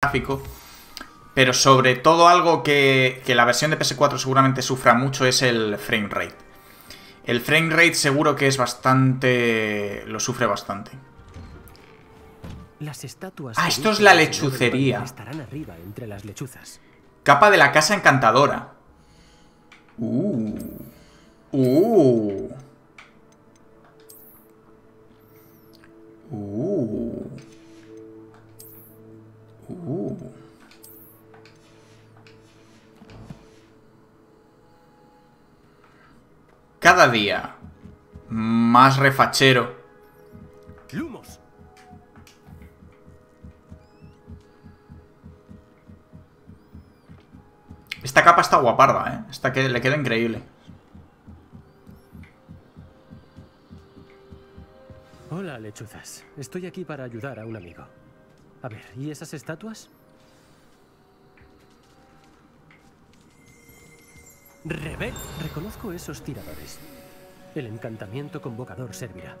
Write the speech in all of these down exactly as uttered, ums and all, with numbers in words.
gráfico, pero sobre todo algo que, que la versión de P S cuatro seguramente sufra mucho es el frame rate. El frame rate seguro que es bastante... lo sufre bastante. Las estatuas ah, esto es la lechucería. Estarán arriba entre las lechuzas. Capa de la casa encantadora. Uh. Uh. Uh. Uh. Cada día más refachero. Lumos. Esta capa está guaparda, ¿eh? Esta que le queda increíble. Hola, lechuzas. Estoy aquí para ayudar a un amigo. A ver, ¿y esas estatuas? Rebe, reconozco esos tiradores. El encantamiento convocador servirá.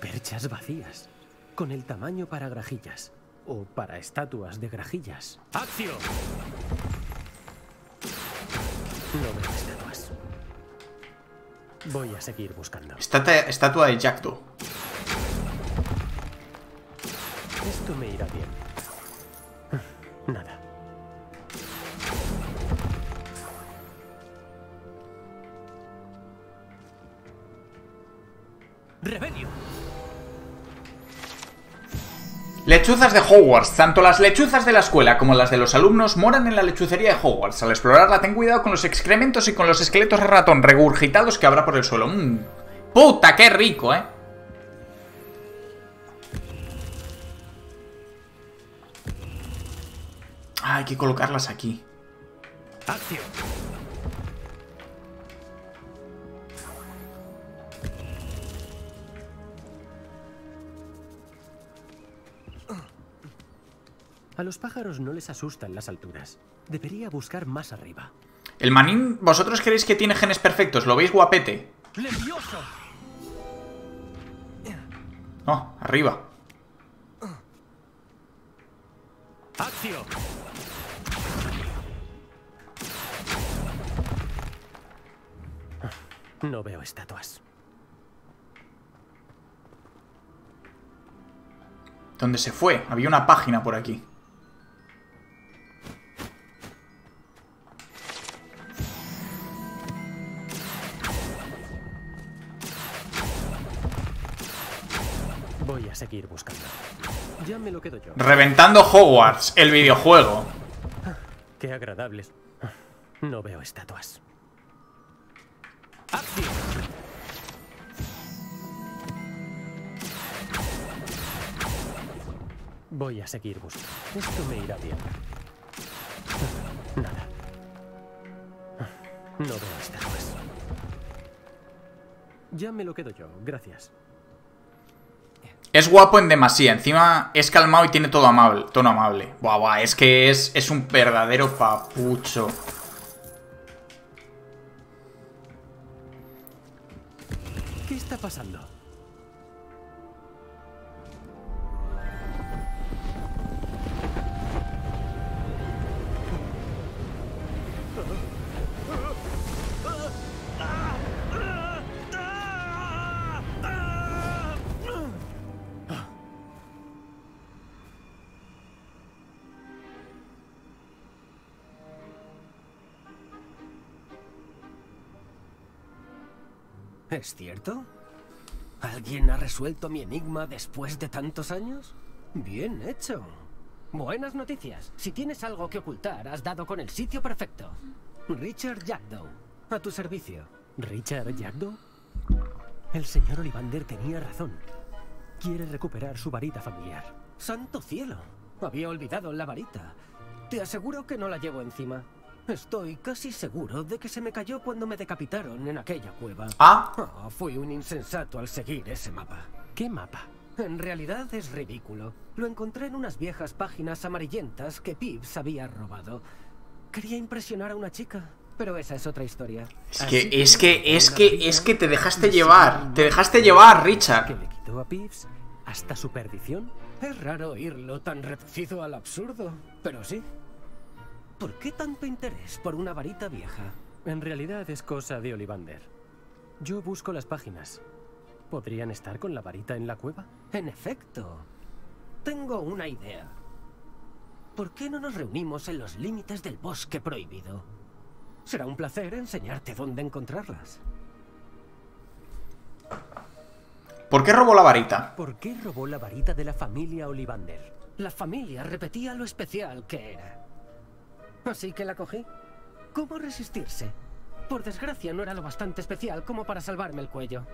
Perchas vacías, con el tamaño para grajillas. O para estatuas de grajillas. ¡Accio! No veo estatuas. Voy a seguir buscando. Estate, estatua de Jackdaw. Esto me irá bien. Nada. Revelio. Lechuzas de Hogwarts. Tanto las lechuzas de la escuela como las de los alumnos moran en la lechucería de Hogwarts. Al explorarla, ten cuidado con los excrementos y con los esqueletos de ratón regurgitados que habrá por el suelo. Mm. ¡Puta, qué rico, eh! Ah, hay que colocarlas aquí. ¡Acción! A los pájaros no les asustan las alturas. Debería buscar más arriba. El manín, vosotros creéis que tiene genes perfectos. ¿Lo veis guapete? ¡Levioso! Oh, arriba. ¡Accio! No veo estatuas. ¿Dónde se fue? Había una página por aquí. Voy a seguir buscando. Ya me lo quedo yo. Reventando Hogwarts, el videojuego. Qué agradables. No veo estatuas. ¡Acción! Voy a seguir buscando. Esto me irá bien. Nada. No veo estatuas. Ya me lo quedo yo, gracias. Es guapo en demasía, encima es calmado y tiene todo amable, tono amable. Buah, buah, es que es, es un verdadero papucho. ¿Qué está pasando? ¿Es cierto? ¿Alguien ha resuelto mi enigma después de tantos años? Bien hecho. Buenas noticias. Si tienes algo que ocultar, has dado con el sitio perfecto. Richard Yardow, a tu servicio. ¿Richard Yardow? El señor Ollivander tenía razón. Quiere recuperar su varita familiar. ¡Santo cielo! Había olvidado la varita. Te aseguro que no la llevo encima. Estoy casi seguro de que se me cayó cuando me decapitaron en aquella cueva. Ah, oh, fui un insensato al seguir ese mapa. ¿Qué mapa? En realidad es ridículo. Lo encontré en unas viejas páginas amarillentas que Pibbs había robado. Quería impresionar a una chica, pero esa es otra historia. Es que, que es que, es que, es que te dejaste llevar. Te dejaste llevar, Richard. Que le quitó a Pibbs hasta su perdición? Es raro oírlo tan reducido al absurdo, pero sí. ¿Por qué tanto interés por una varita vieja? En realidad es cosa de Ollivander. Yo busco las páginas. ¿Podrían estar con la varita en la cueva? En efecto. Tengo una idea. ¿Por qué no nos reunimos en los límites del bosque prohibido? Será un placer enseñarte dónde encontrarlas. ¿Por qué robó la varita? ¿Por qué robó la varita de la familia Ollivander? La familia repetía lo especial que era. Así que la cogí. ¿Cómo resistirse? Por desgracia no era lo bastante especial como para salvarme el cuello.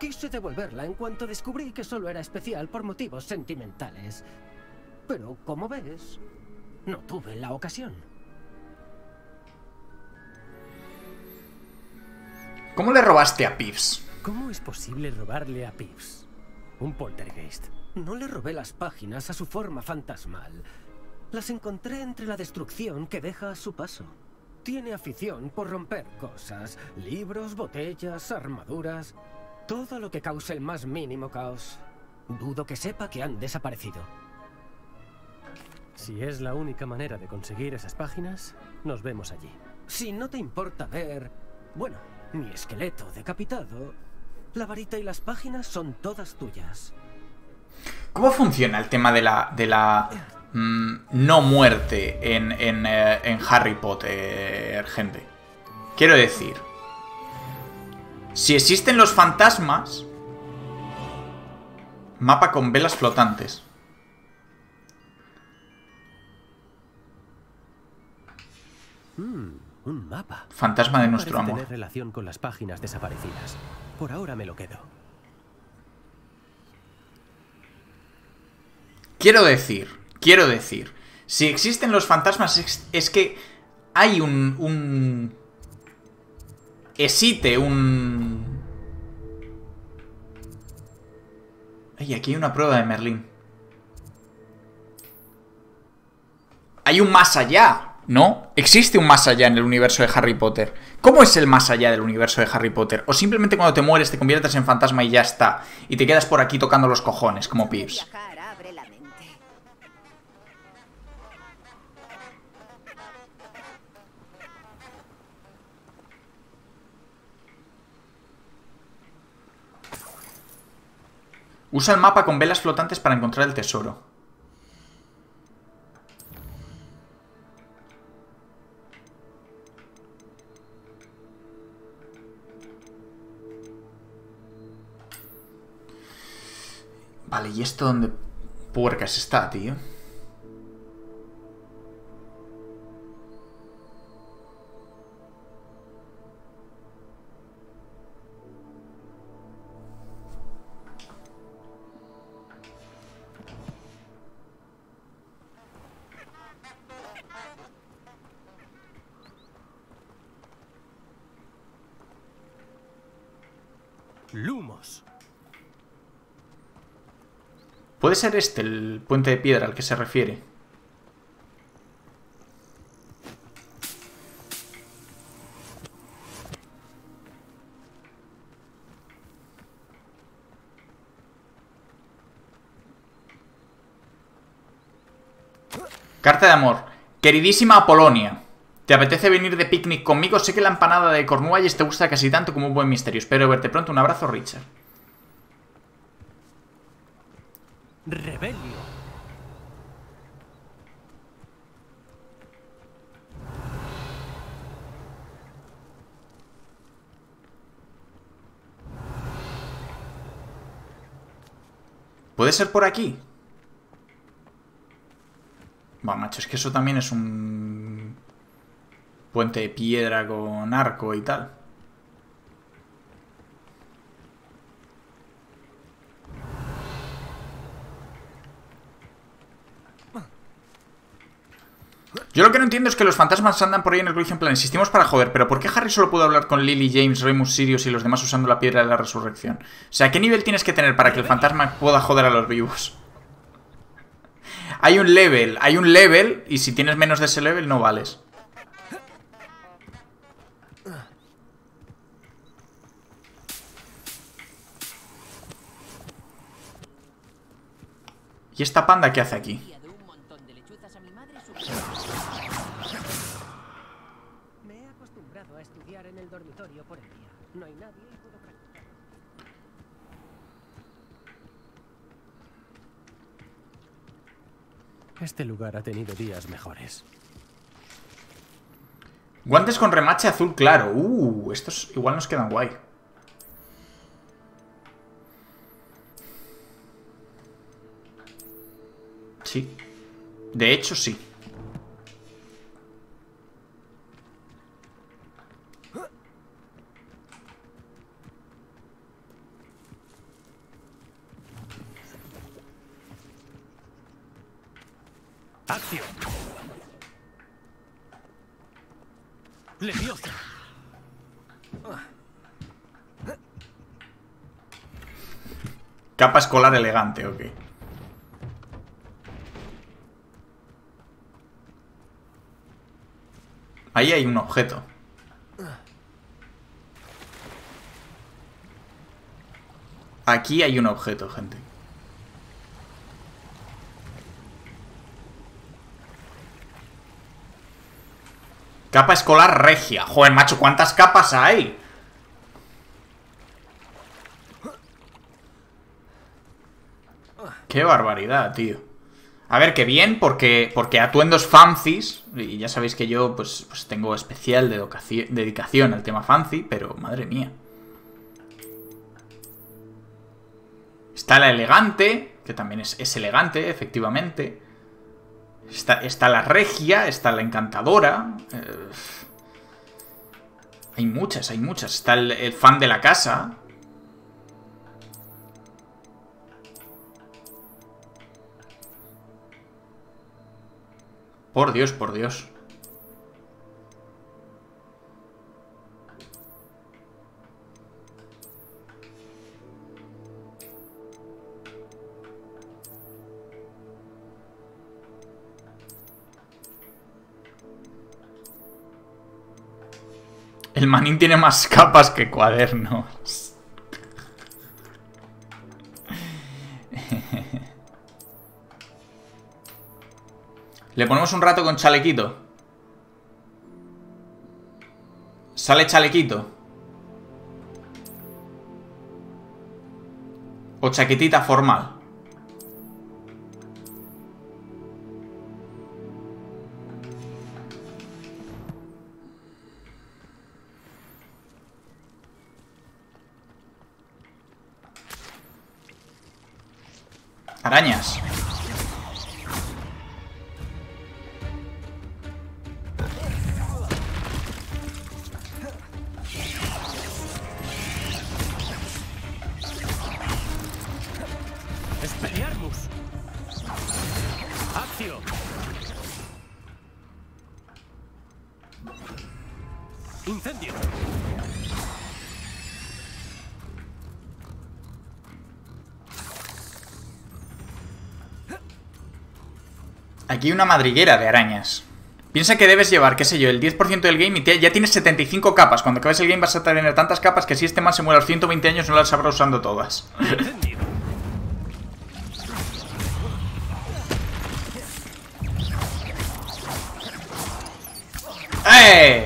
Quise devolverla en cuanto descubrí que solo era especial por motivos sentimentales. Pero, como ves, no tuve la ocasión. ¿Cómo le robaste a Peeves? ¿Cómo es posible robarle a Peeves? Un poltergeist. No le robé las páginas a su forma fantasmal. Las encontré entre la destrucción que deja a su paso. Tiene afición por romper cosas, libros, botellas, armaduras, todo lo que cause el más mínimo caos. Dudo que sepa que han desaparecido. Si es la única manera de conseguir esas páginas, nos vemos allí. Si no te importa ver, bueno, mi esqueleto decapitado, la varita y las páginas son todas tuyas. ¿Cómo funciona el tema de la... de la... Mm, no muerte en, en, eh, en Harry Potter, gente? Quiero decir, si existen los fantasmas, mapa con velas flotantes. Mm, un mapa. Fantasma de nuestro amor. Tiene relación con las páginas desaparecidas. Por ahora me lo quedo. Quiero decir, quiero decir, si existen los fantasmas es, es que hay un, un... existe un... Ay, aquí hay una prueba de Merlín. Hay un más allá, ¿no? Existe un más allá en el universo de Harry Potter. ¿Cómo es el más allá del universo de Harry Potter? O simplemente cuando te mueres te conviertes en fantasma y ya está. Y te quedas por aquí tocando los cojones, como Pibbs. Usa el mapa con velas flotantes para encontrar el tesoro. Vale, ¿y esto dónde puercas está, tío? Lumos. ¿Puede ser este el puente de piedra al que se refiere? Carta de amor. Queridísima Apolonia, ¿te apetece venir de picnic conmigo? Sé que la empanada de Cornualles te gusta casi tanto como un buen misterio. Espero verte pronto. Un abrazo, Richard. Revelio. ¿Puede ser por aquí? Bueno, macho, es que eso también es un... puente de piedra con arco y tal. Yo lo que no entiendo es que los fantasmas andan por ahí en el colegio en plan, insistimos para joder, pero ¿por qué Harry solo pudo hablar con Lily, James, Remus, Sirius y los demás usando la piedra de la resurrección? O sea, ¿qué nivel tienes que tener para que el fantasma pueda joder a los vivos? Hay un level, hay un level, y si tienes menos de ese level no vales. ¿Y esta panda qué hace aquí? Este lugar ha tenido días mejores. Guantes con remache azul claro. Uh, estos igual nos quedan guay. Sí. De hecho, sí. Accio. Levioso. Capa escolar elegante, ok. Ahí hay un objeto. Aquí hay un objeto, gente. Capa escolar regia. Joder, macho, ¿cuántas capas hay? Qué barbaridad, tío. A ver, que bien, porque, porque atuendos fancies. Y ya sabéis que yo pues, pues tengo especial dedicación al tema fancy, pero madre mía. Está la elegante, que también es, es elegante, efectivamente. Está, está la regia, está la encantadora. Eh, hay muchas, hay muchas. Está el, el fan de la casa. Por Dios, por Dios. El manín tiene más capas que cuadernos. Le ponemos un rato con chalequito. Sale chalequito. O chaquetita formal. Arañas. Expelliarmus. Accio. Incendio. Aquí una madriguera de arañas. Piensa que debes llevar, qué sé yo, el diez por ciento del game y te, ya tienes setenta y cinco capas. Cuando acabes el game vas a tener tantas capas que si este man se muere a los ciento veinte años no las habrá usando todas. ¡Eh!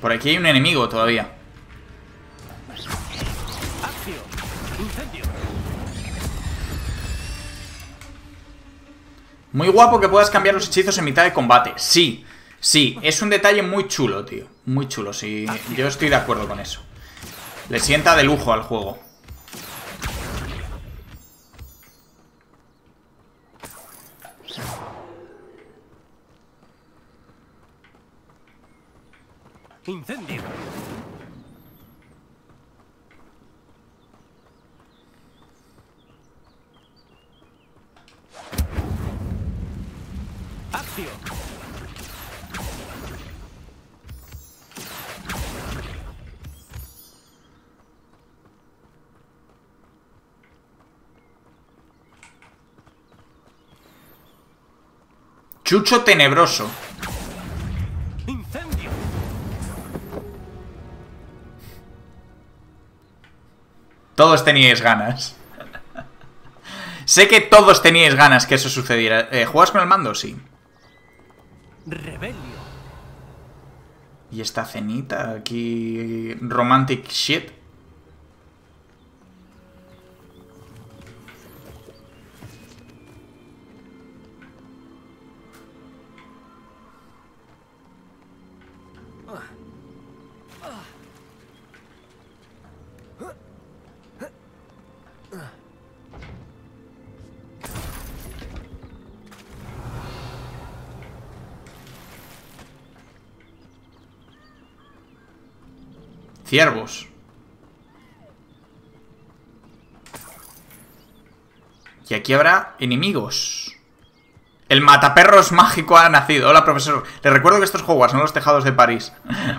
Por aquí hay un enemigo todavía. Muy guapo que puedas cambiar los hechizos en mitad de combate. Sí, sí, es un detalle muy chulo, tío. Muy chulo, sí. Yo estoy de acuerdo con eso. Le sienta de lujo al juego. Incendio. Accio. Chucho tenebroso. Incendio. Todos teníais ganas. Sé que todos teníais ganas que eso sucediera. Eh, ¿Juegas con el mando? Sí. Revelio. Y esta cenita aquí... Romantic shit. Ciervos. Y aquí habrá enemigos. El mataperros mágico ha nacido. Hola, profesor. Le recuerdo que estos Hogwarts son los tejados de París.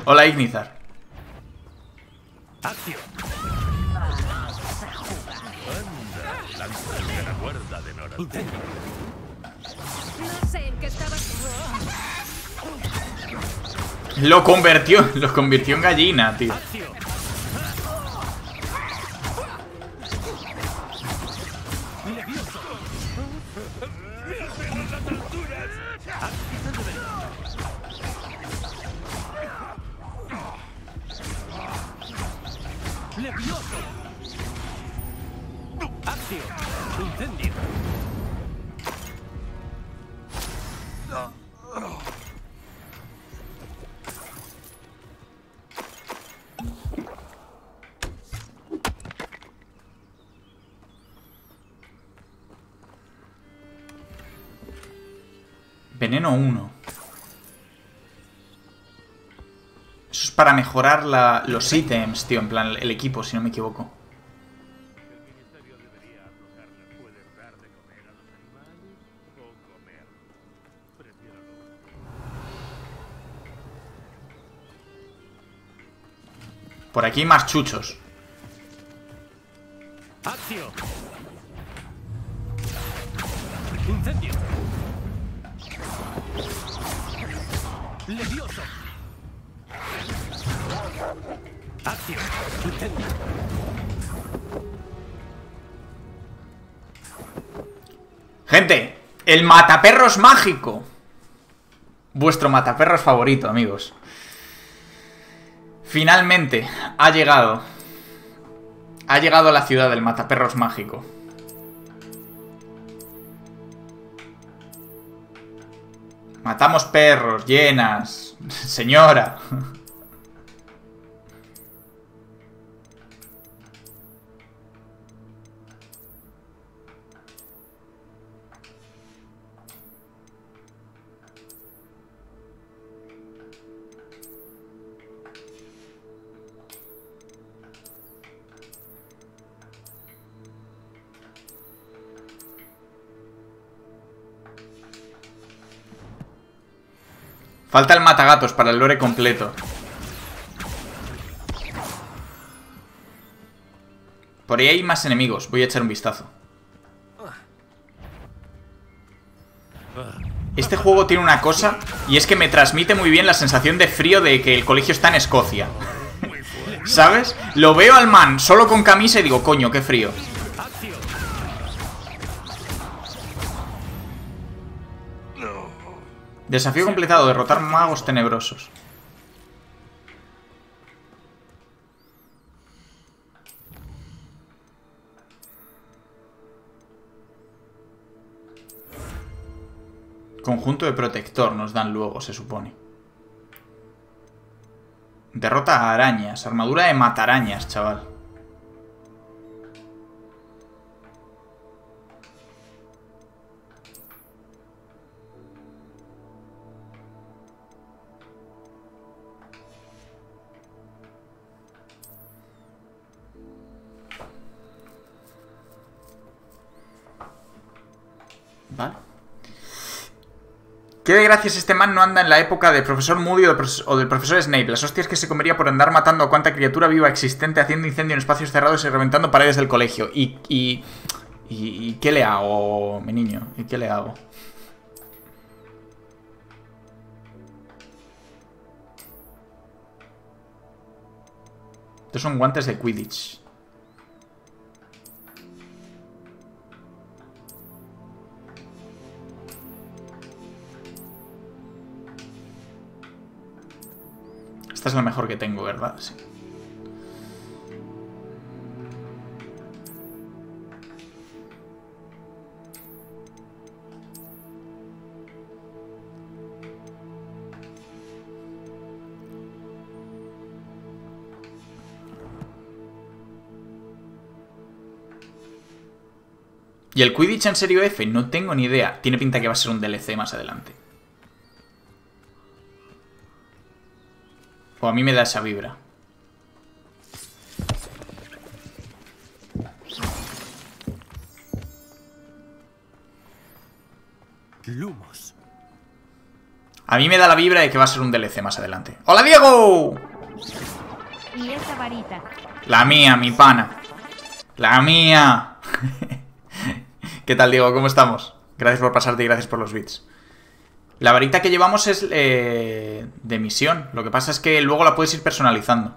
Hola, Ignizar. Accio. Lo convirtió, lo convirtió en gallina, tío. Veneno uno. Eso es para mejorar la, los ítems, tío. En plan, el equipo, si no me equivoco. Por aquí hay más chuchos. Accio. Incendio. Levioso. Acción. Incendio. Gente, el mataperros mágico. Vuestro mataperros favorito, amigos. Finalmente ha llegado. Ha llegado a la ciudad del mataperros mágico. Matamos perros, llenas, señora. Falta el matagatos para el lore completo. Por ahí hay más enemigos. Voy a echar un vistazo. Este juego tiene una cosa, y es que me transmite muy bien la sensación de frío de que el colegio está en Escocia. ¿Sabes? Lo veo al man solo con camisa y digo, coño, qué frío. Desafío completado, derrotar magos tenebrosos. Conjunto de protector nos dan luego, se supone. Derrota a arañas, armadura de matarañas, chaval. Vale. Qué desgracias, este man no anda en la época de profesor Moody o, de profesor, o del profesor Snape. Las hostias que se comería por andar matando a cuanta criatura viva existente, haciendo incendio en espacios cerrados y reventando paredes del colegio. Y... y, y, y ¿qué le hago, mi niño? ¿Y qué le hago? Estos son guantes de Quidditch. Esta es la mejor que tengo, ¿verdad? Sí. ¿Y el Quidditch en serio F? No tengo ni idea. Tiene pinta que va a ser un D L C más adelante. O a mí me da esa vibra. Lumos. A mí me da la vibra de que va a ser un D L C más adelante. ¡Hola, Diego! ¿Y esa varita? La mía, mi pana. La mía. ¿Qué tal, Diego? ¿Cómo estamos? Gracias por pasarte y gracias por los bits. La varita que llevamos es eh, de misión. Lo que pasa es que luego la puedes ir personalizando.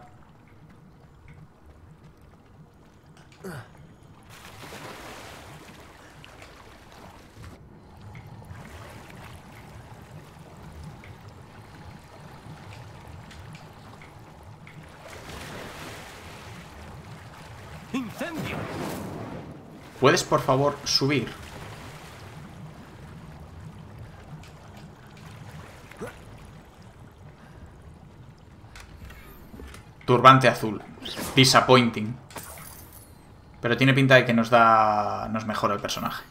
Incendio. ¿Puedes, por favor, subir? Turbante azul. Disappointing. Pero tiene pinta de que nos da... nos mejora el personaje.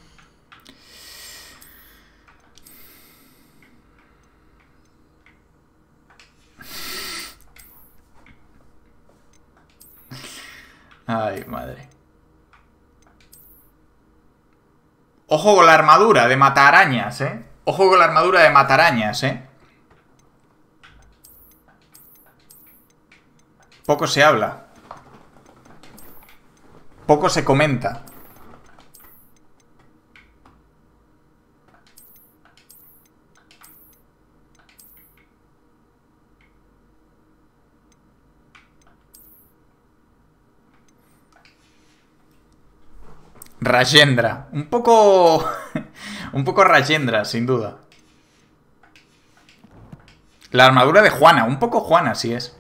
Ay, madre. Ojo con la armadura de matarañas, ¿eh? Ojo con la armadura de matarañas, ¿eh? Poco se habla. Poco se comenta. Rajendra. Un poco... un poco Rajendra, sin duda. La armadura de Juana. Un poco Juana, sí es.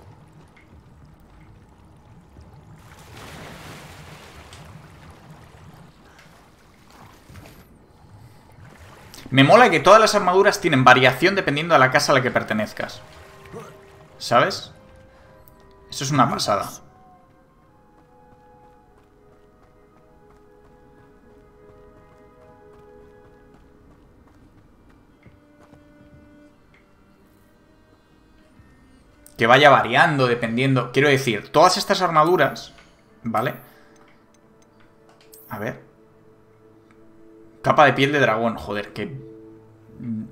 Me mola que todas las armaduras tienen variación dependiendo de la casa a la que pertenezcas. ¿Sabes? Eso es una pasada. Que vaya variando, dependiendo... Quiero decir, todas estas armaduras... ¿Vale? A ver... Capa de piel de dragón, joder, que...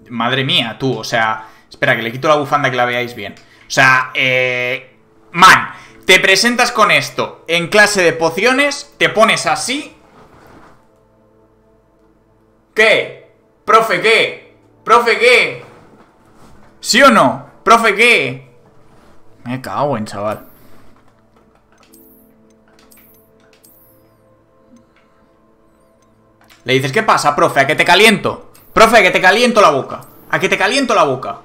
Madre mía, tú, o sea... Espera, que le quito la bufanda que la veáis bien. O sea, eh... Man, te presentas con esto en clase de pociones, te pones así... ¿Qué? ¿Profe qué? ¿Profe qué? ¿Sí o no? ¿Profe qué? Me cago en, chaval. Le dices, ¿qué pasa, profe? ¿A que te caliento? Profe, ¿a que te caliento la boca? ¿A que te caliento la boca?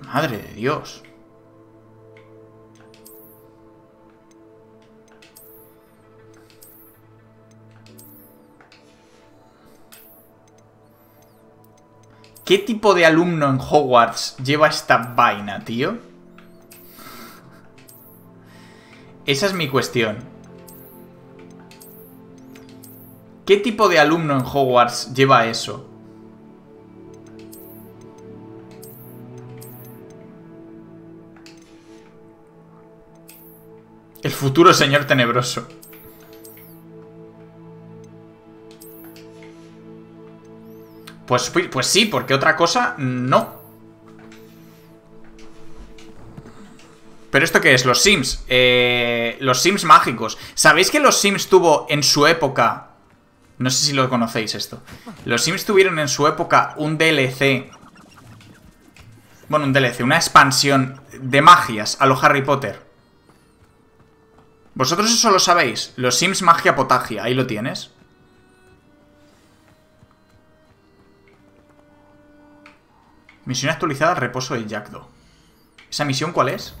Madre de Dios. ¿Qué tipo de alumno en Hogwarts lleva esta vaina, tío? Esa es mi cuestión. ¿Qué tipo de alumno en Hogwarts lleva eso? El futuro señor tenebroso. Pues, pues sí, porque otra cosa no. ¿Pero esto qué es? Los Sims. Eh, los Sims mágicos. ¿Sabéis que los Sims tuvo en su época... No sé si lo conocéis esto. Los Sims tuvieron en su época un D L C Bueno, un D L C, una expansión de magias a lo Harry Potter. Vosotros eso lo sabéis. Los Sims Magia Potagia, ahí lo tienes. Misión actualizada, reposo de Jackdaw. ¿Esa misión cuál es?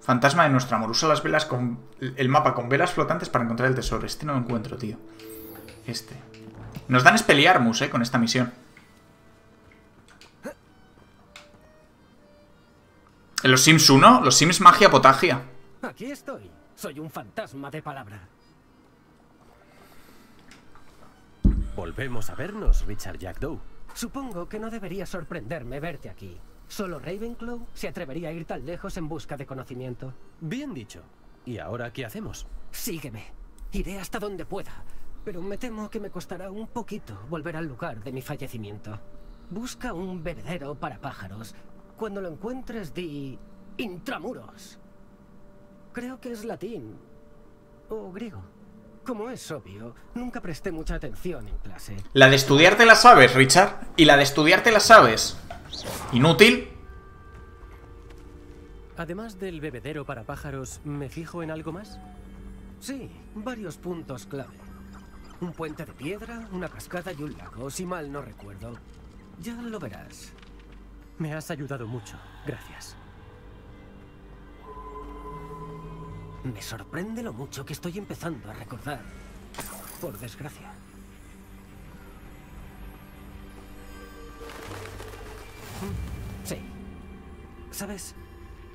Fantasma de nuestra amor. Usa las velas con... el mapa con velas flotantes para encontrar el tesoro. Este no lo encuentro, tío. Este. Nos dan Expelliarmus, eh, con esta misión. En los Sims uno, los Sims Magia Potagia. Aquí estoy. Soy un fantasma de palabra. Volvemos a vernos, Richard Jackdaw. Supongo que no debería sorprenderme verte aquí. Solo Ravenclaw se atrevería a ir tan lejos en busca de conocimiento. Bien dicho. ¿Y ahora qué hacemos? Sígueme. Iré hasta donde pueda, pero me temo que me costará un poquito volver al lugar de mi fallecimiento. Busca un vertedero para pájaros. Cuando lo encuentres, di... Intramuros. Creo que es latín. O griego. Como es obvio, nunca presté mucha atención en clase. La de estudiarte la sabes, Richard. Y la de estudiarte la sabes. Inútil. Además del bebedero para pájaros, ¿me fijo en algo más? Sí, varios puntos clave. Un puente de piedra, una cascada y un lago, si mal no recuerdo. Ya lo verás. Me has ayudado mucho, gracias. Me sorprende lo mucho que estoy empezando a recordar. Por desgracia. Sí. ¿Sabes?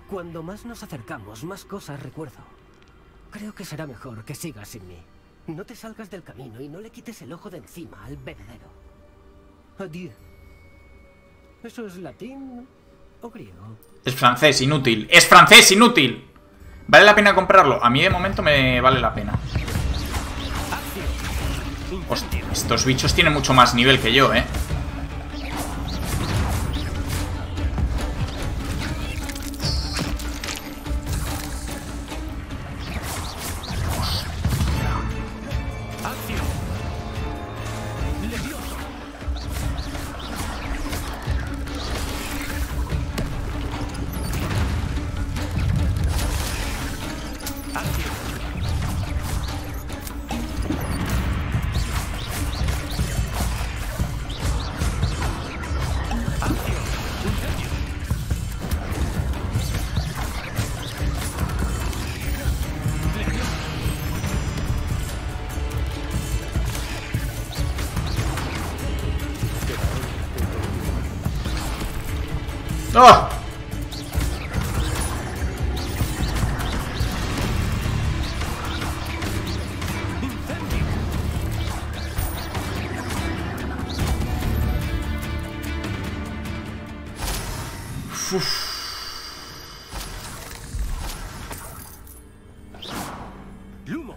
Cuando más nos acercamos, más cosas recuerdo. Creo que será mejor que sigas sin mí. No te salgas del camino y no le quites el ojo de encima al verdadero. Adiós. ¿Eso es latín o griego? Es francés, inútil. ¡Es francés, inútil! ¿Vale la pena comprarlo? A mí de momento me vale la pena. Hostia, estos bichos tienen mucho más nivel que yo, eh. ¡Oh! Uf. Lumos.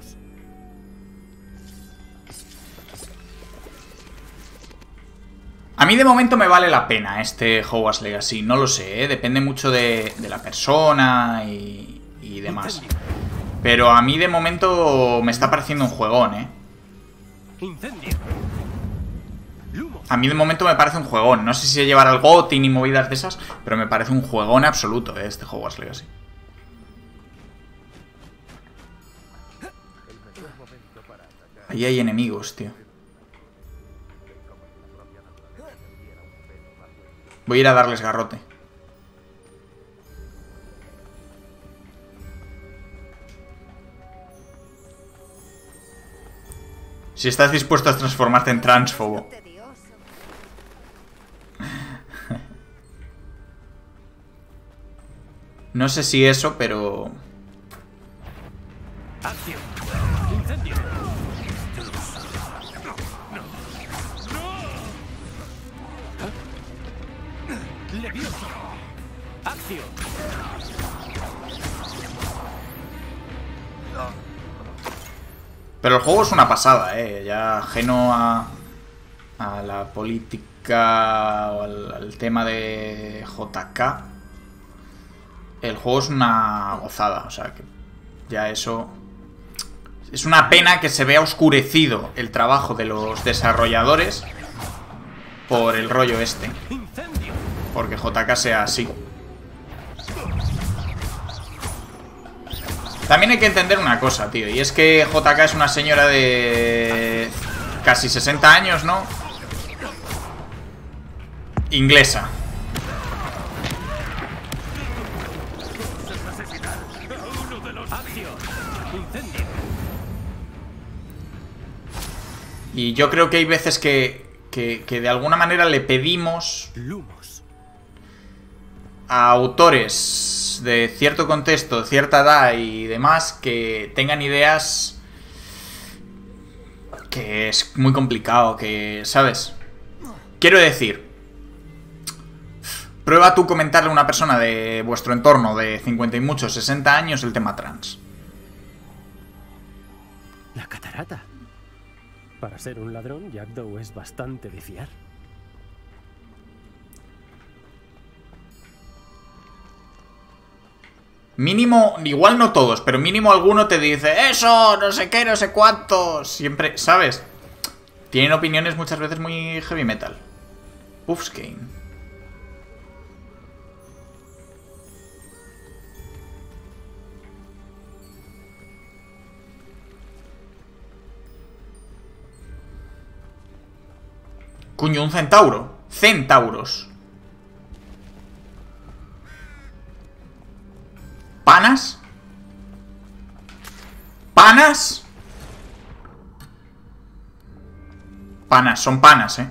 A mí de momento me vale la pena este Hogwarts Legacy, no lo sé, ¿eh? Depende mucho de, de la persona y, y demás. Pero a mí de momento me está pareciendo un juegón, ¿eh? A mí de momento me parece un juegón, no sé si llevará el GOTY ni movidas de esas, pero me parece un juegón absoluto, ¿eh? Este Hogwarts Legacy. Ahí hay enemigos, tío. Voy a ir a darles garrote. Si estás dispuesto a transformarte en transfobo. No sé si eso, pero... Accio. Incendio. Levioso. Accio. Pero el juego es una pasada, eh. Ya ajeno a, a la política o al, al tema de J K. El juego es una gozada, o sea que ya eso... Es una pena que se vea oscurecido el trabajo de los desarrolladores por el rollo este. porque J K sea así. También hay que entender una cosa, tío, y es que J K es una señora de casi sesenta años, ¿no? Inglesa. Y yo creo que hay veces que, que, que de alguna manera le pedimos a autores de cierto contexto, cierta edad y demás, que tengan ideas que es muy complicado, que, ¿sabes? Quiero decir, prueba tú comentarle a una persona de vuestro entorno de cincuenta y muchos, sesenta años, el tema trans. La catarata. Para ser un ladrón, Jackdaw es bastante de fiar. Mínimo, igual no todos, pero mínimo alguno te dice ¡eso! No sé qué, no sé cuánto. Siempre, ¿sabes? Tienen opiniones muchas veces muy heavy metal. Puffskin. Cuño, un centauro. Centauros. ¿Panas? ¿Panas? Panas, son panas, eh.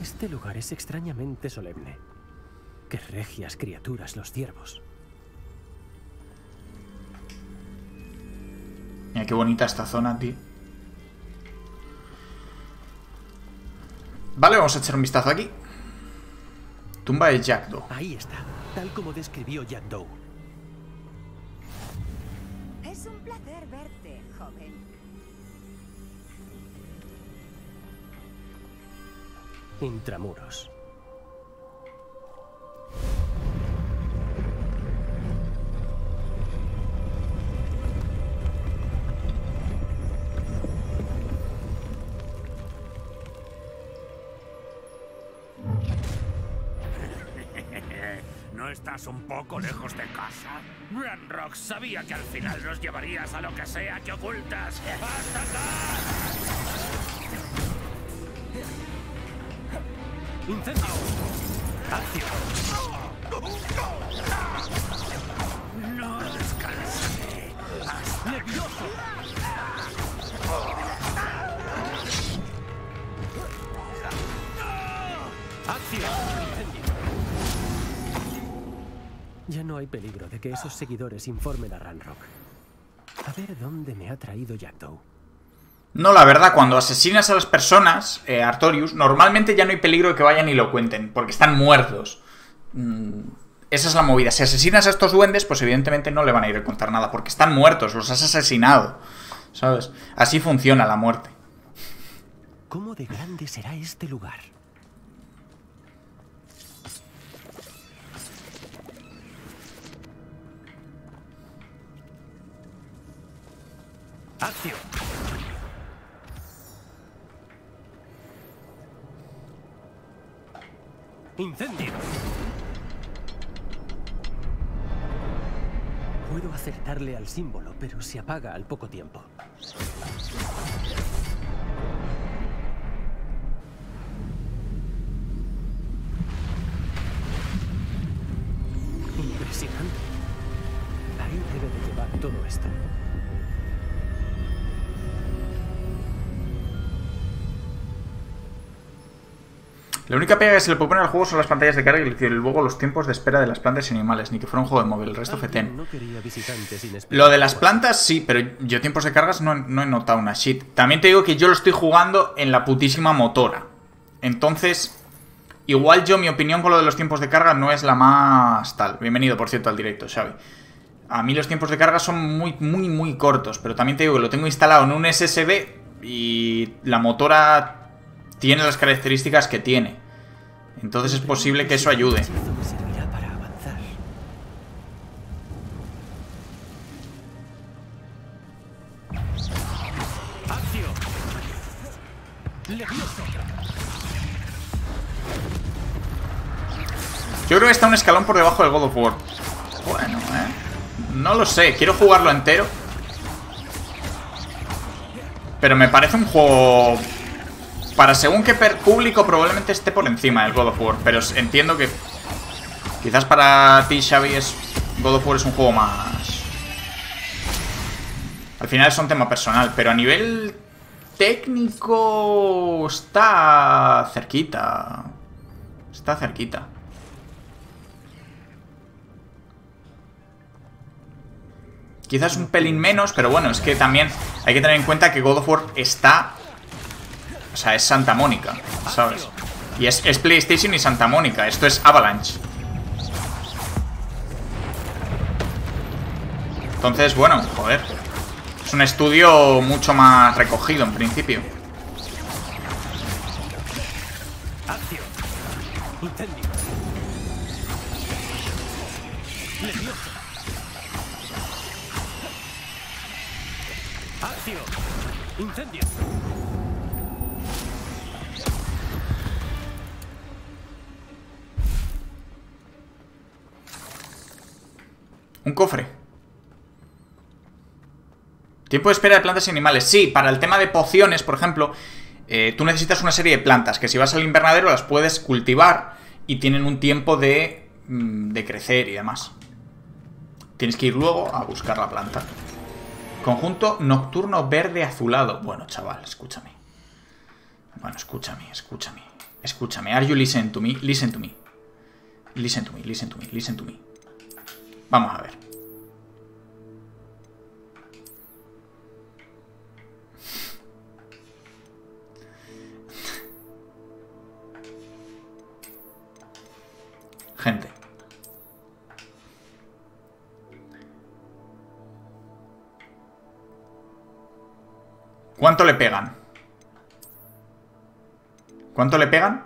Este lugar es extrañamente solemne. Qué regias criaturas los ciervos. Mira qué bonita esta zona, tío. Vale, vamos a echar un vistazo aquí. Tumba de Jackdaw. Ahí está, tal como describió Jackdaw. Es un placer verte, joven. Intramuros. ¿Estás un poco lejos de casa? Ranrok sabía que al final nos llevarías a lo que sea que ocultas. ¡Hasta acá! ¡Incendio! ¡Accio! ¡No descansaré! ¡Levioso! ¡Accio! Ya no hay peligro de que esos seguidores informen a Ranrok. A ver dónde me ha traído Jackdaw. No, la verdad, cuando asesinas a las personas, eh, Artorius, normalmente ya no hay peligro de que vayan y lo cuenten, porque están muertos. Mm, esa es la movida. Si asesinas a estos duendes, pues evidentemente no le van a ir a contar nada, porque están muertos, los has asesinado. ¿Sabes? Así funciona la muerte. ¿Cómo de grande será este lugar? Accio. Incendio. Puedo acertarle al símbolo, pero se apaga al poco tiempo. Impresionante. Ahí debe de llevar todo esto. La única pega que se le puede poner al juego son las pantallas de carga y luego los tiempos de espera de las plantas y animales, ni que fuera un juego de móvil, el resto fetén. Lo de las plantas sí, pero yo tiempos de cargas no, no he notado una shit. También te digo que yo lo estoy jugando en la putísima motora. Entonces, igual yo mi opinión con lo de los tiempos de carga no es la más tal. Bienvenido, por cierto, al directo, Xavi. A mí los tiempos de carga son muy, muy, muy cortos, pero también te digo que lo tengo instalado en un S S D y la motora tiene las características que tiene. Entonces es posible que eso ayude. Levioso. Yo creo que está un escalón por debajo del God of War. Bueno, eh. No lo sé, quiero jugarlo entero. Pero me parece un juego... Para según qué público probablemente esté por encima del God of War. Pero entiendo que... Quizás para ti, Xavi, es... God of War es un juego más... Al final es un tema personal. Pero a nivel... técnico... Está... cerquita. Está cerquita. Quizás un pelín menos, pero bueno, es que también hay que tener en cuenta que God of War está... O sea, es Santa Mónica, ¿sabes? Y es, es PlayStation y Santa Mónica. Esto es Avalanche. Entonces, bueno, joder. Es un estudio mucho más recogido, en principio. Accio. Incendio. Accio. Incendio. Un cofre. Tiempo de espera de plantas y animales. Sí, para el tema de pociones, por ejemplo, eh, tú necesitas una serie de plantas que si vas al invernadero las puedes cultivar y tienen un tiempo de, de crecer y demás. Tienes que ir luego a buscar la planta. Conjunto nocturno verde azulado. Bueno, chaval, escúchame. Bueno, escúchame, escúchame. Escúchame. Are you listening to me? Listen to me. Listen to me, listen to me, listen to me. Vamos a ver. Gente. ¿Cuánto le pegan? ¿Cuánto le pegan?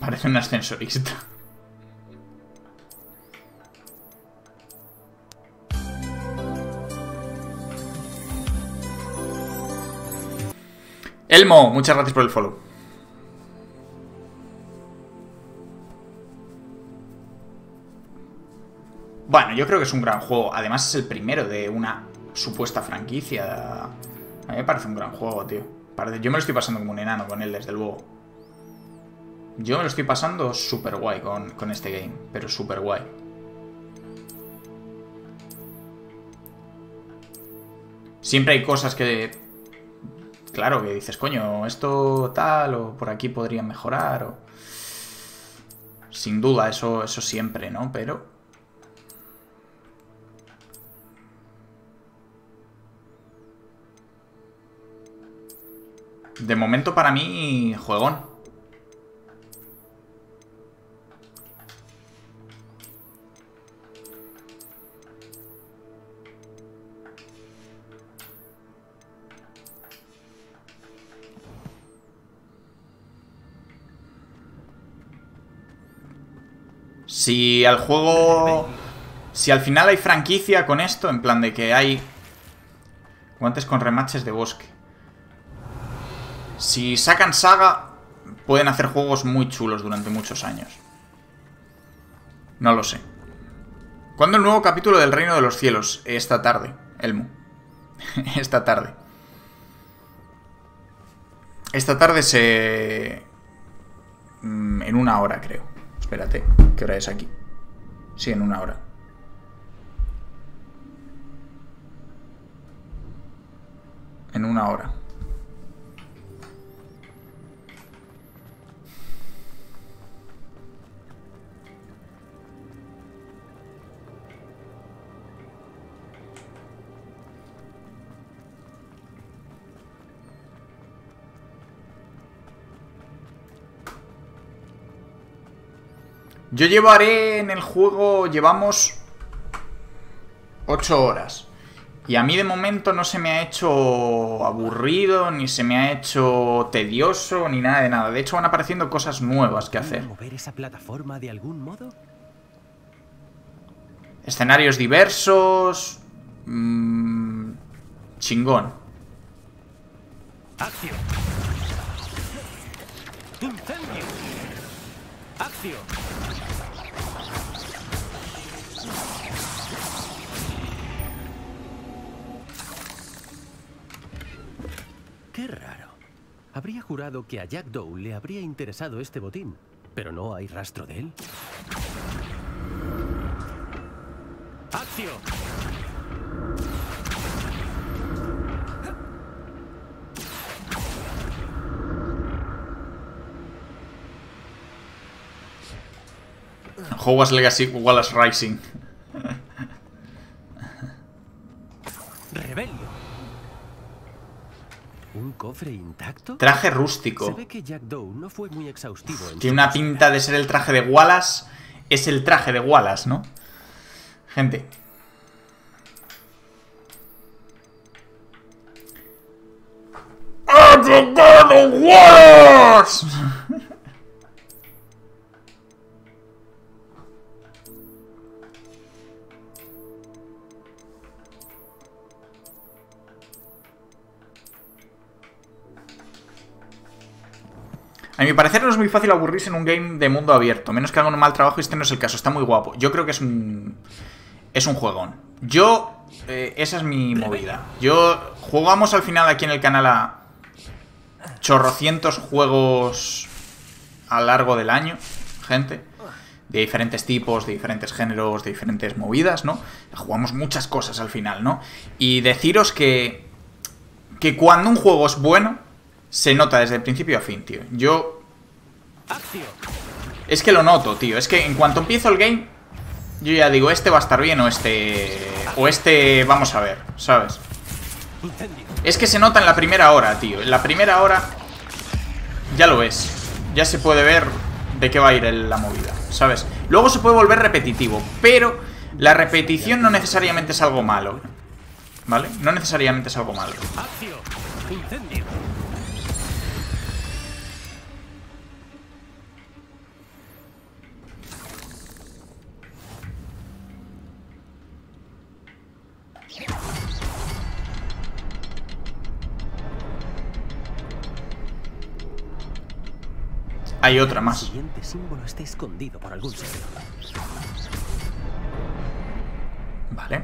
Parece un ascensorista. Elmo, muchas gracias por el follow. Bueno, yo creo que es un gran juego. Además es el primero de una supuesta franquicia. A mí me parece un gran juego, tío. Yo me lo estoy pasando como un enano con él, desde luego. Yo me lo estoy pasando súper guay con, con este game, pero súper guay. Siempre hay cosas que... Claro, que dices, coño, esto tal, o por aquí podrían mejorar, o... Sin duda, eso, eso siempre, ¿no? Pero... De momento para mí, juegón. Si al juego... Si al final hay franquicia con esto, en plan de que hay... Guantes con remaches de bosque. Si sacan saga, pueden hacer juegos muy chulos durante muchos años. No lo sé. ¿Cuándo el nuevo capítulo del Reino de los Cielos? Esta tarde, Elmo. Esta tarde. Esta tarde se... En una hora, creo. Espérate, ¿qué hora es aquí? Sí, en una hora. En una hora. Yo llevaré en el juego... Llevamos... ocho horas. Y a mí de momento no se me ha hecho aburrido, ni se me ha hecho tedioso, ni nada de nada. De hecho van apareciendo cosas nuevas que hacer. ¿Mover esa plataforma de algún modo? Escenarios diversos. Mmm, chingón. Accio. Incendio. Accio. Qué raro. Habría jurado que a Jackdaw le habría interesado este botín, pero no hay rastro de él. ¡Accio! Hogwarts Legacy Wallace Rising. Revelio. ¿Un cofre intacto? Traje rústico. Se ve que Jackdaw no fue muy exhaustivo. Uf, tiene una pinta de ser el traje de Wallace. Es el traje de Wallace, ¿no? Gente. ¡Ha llegado Wallace! A mi parecer no es muy fácil aburrirse en un game de mundo abierto, menos que haga un mal trabajo, y este no es el caso, está muy guapo. Yo creo que es un... es un juegón. Yo... Eh, esa es mi movida. Yo... Jugamos al final aquí en el canal a... chorrocientos juegos a lo largo del año, gente. De diferentes tipos, de diferentes géneros, de diferentes movidas, ¿no? Jugamos muchas cosas al final, ¿no? Y deciros que... que cuando un juego es bueno... se nota desde el principio a fin, tío. Yo... es que lo noto, tío. Es que en cuanto empiezo el game, yo ya digo, este va a estar bien o este... o este... vamos a ver, ¿sabes? Es que se nota en la primera hora, tío. En la primera hora... ya lo ves. Ya se puede ver de qué va a ir la movida, ¿sabes? Luego se puede volver repetitivo, pero la repetición no necesariamente es algo malo, ¿vale? No necesariamente es algo malo. Hay otra más. El siguiente símbolo está escondido por algún sitio. Vale.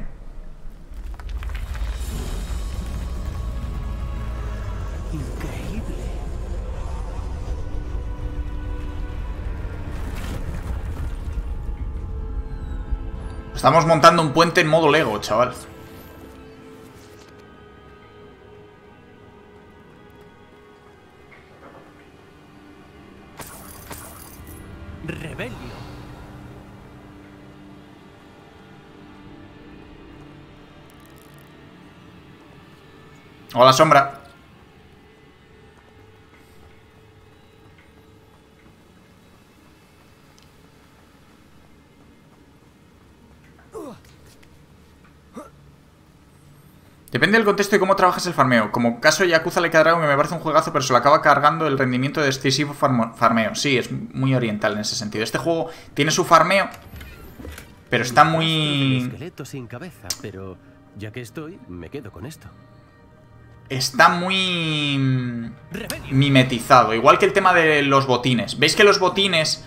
Increíble. Estamos montando un puente en modo Lego, chaval. Hola, Sombra. Depende del contexto y cómo trabajas el farmeo. Como caso Yakuza le quedará, me parece un juegazo, pero se lo acaba cargando el rendimiento de excesivo farmeo. Sí, es muy oriental en ese sentido. Este juego tiene su farmeo, pero está muy... esqueleto sin cabeza, pero ya que estoy, me quedo con esto. Está muy mimetizado, igual que el tema de los botines. ¿Veis que los botines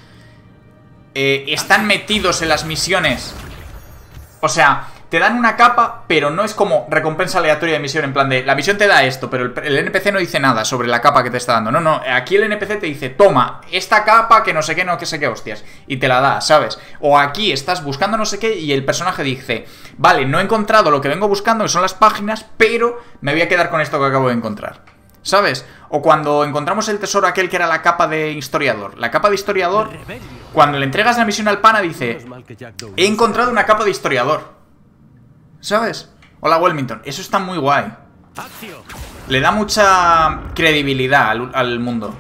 eh, están metidos en las misiones? O sea, te dan una capa, pero no es como recompensa aleatoria de misión, en plan de... la misión te da esto, pero el, el N P C no dice nada sobre la capa que te está dando. No, no, aquí el N P C te dice, toma, esta capa que no sé qué, no que sé qué, hostias. Y te la da, ¿sabes? O aquí estás buscando no sé qué y el personaje dice, vale, no he encontrado lo que vengo buscando, que son las páginas, pero me voy a quedar con esto que acabo de encontrar, ¿sabes? O cuando encontramos el tesoro aquel que era la capa de historiador. La capa de historiador, cuando le entregas la misión al pana, dice, he encontrado una capa de historiador. ¿Sabes? Hola, Wilmington. Eso está muy guay. Le da mucha credibilidad al, al mundo.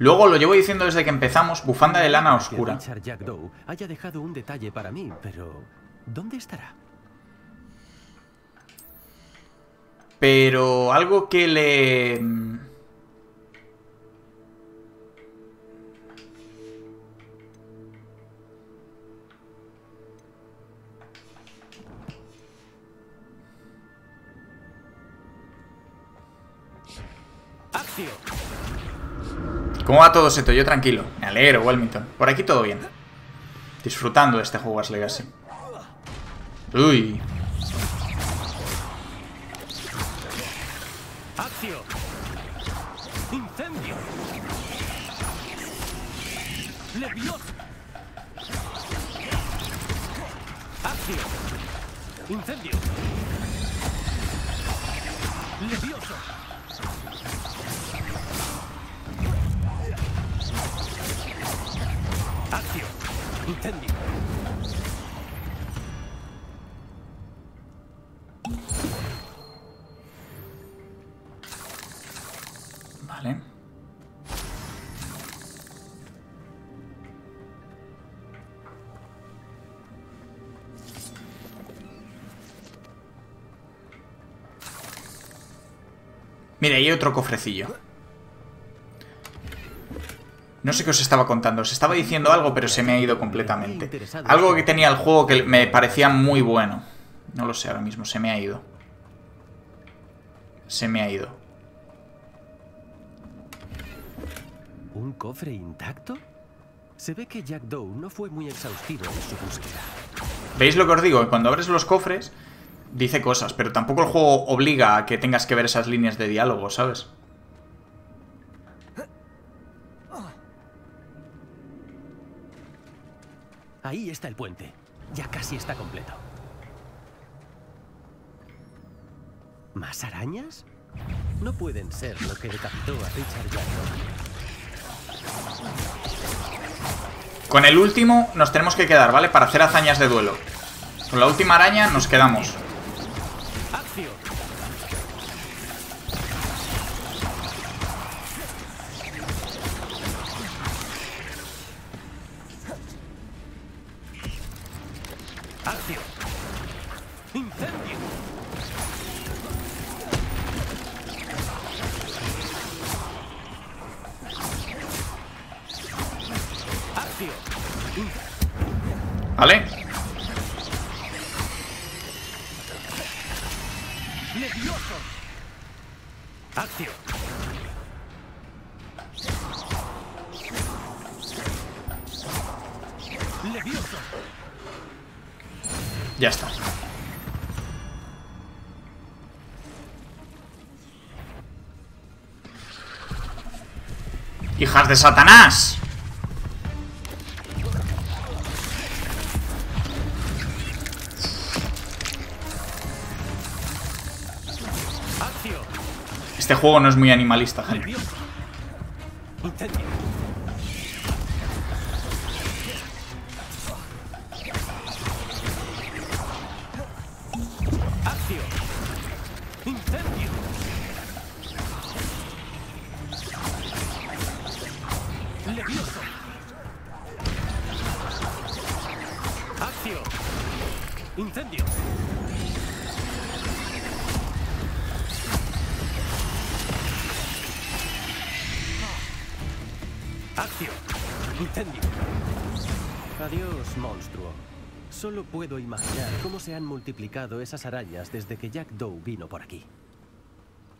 Luego lo llevo diciendo desde que empezamos, bufanda de lana oscura. Richard Jackdaw haya dejado un detalle para mí, pero ¿dónde estará? Pero algo que le... Accio. ¿Cómo va todo esto? Yo tranquilo. Me alegro, Wilmington. Por aquí todo bien. Disfrutando de este Hogwarts Legacy. Uy. Accio. Incendio. Levioso. Accio. Incendio. Levioso. Accio. Incendio. Vale. Mira, hay otro cofrecillo. No sé qué os estaba contando. Os estaba diciendo algo, pero se me ha ido completamente. Algo que tenía el juego que me parecía muy bueno. No lo sé ahora mismo. Se me ha ido. Se me ha ido. ¿Un cofre intacto? Se ve que Jackdaw no fue muy exhaustivo en su búsqueda. ¿Veis lo que os digo? Cuando abres los cofres, dice cosas, pero tampoco el juego obliga a que tengas que ver esas líneas de diálogo, ¿sabes? Ahí está el puente. Ya casi está completo. ¿Más arañas? No pueden ser lo que decapitó a Richard Jackdaw. Con el último nos tenemos que quedar, ¿vale? Para hacer hazañas de duelo. Con la última araña nos quedamos. ¿Vale? Levioso. Accio. Levioso. Ya está. ¡Hijas de Satanás! Este juego no es muy animalista, gente. Solo puedo imaginar cómo se han multiplicado esas arañas desde que Jackdaw vino por aquí.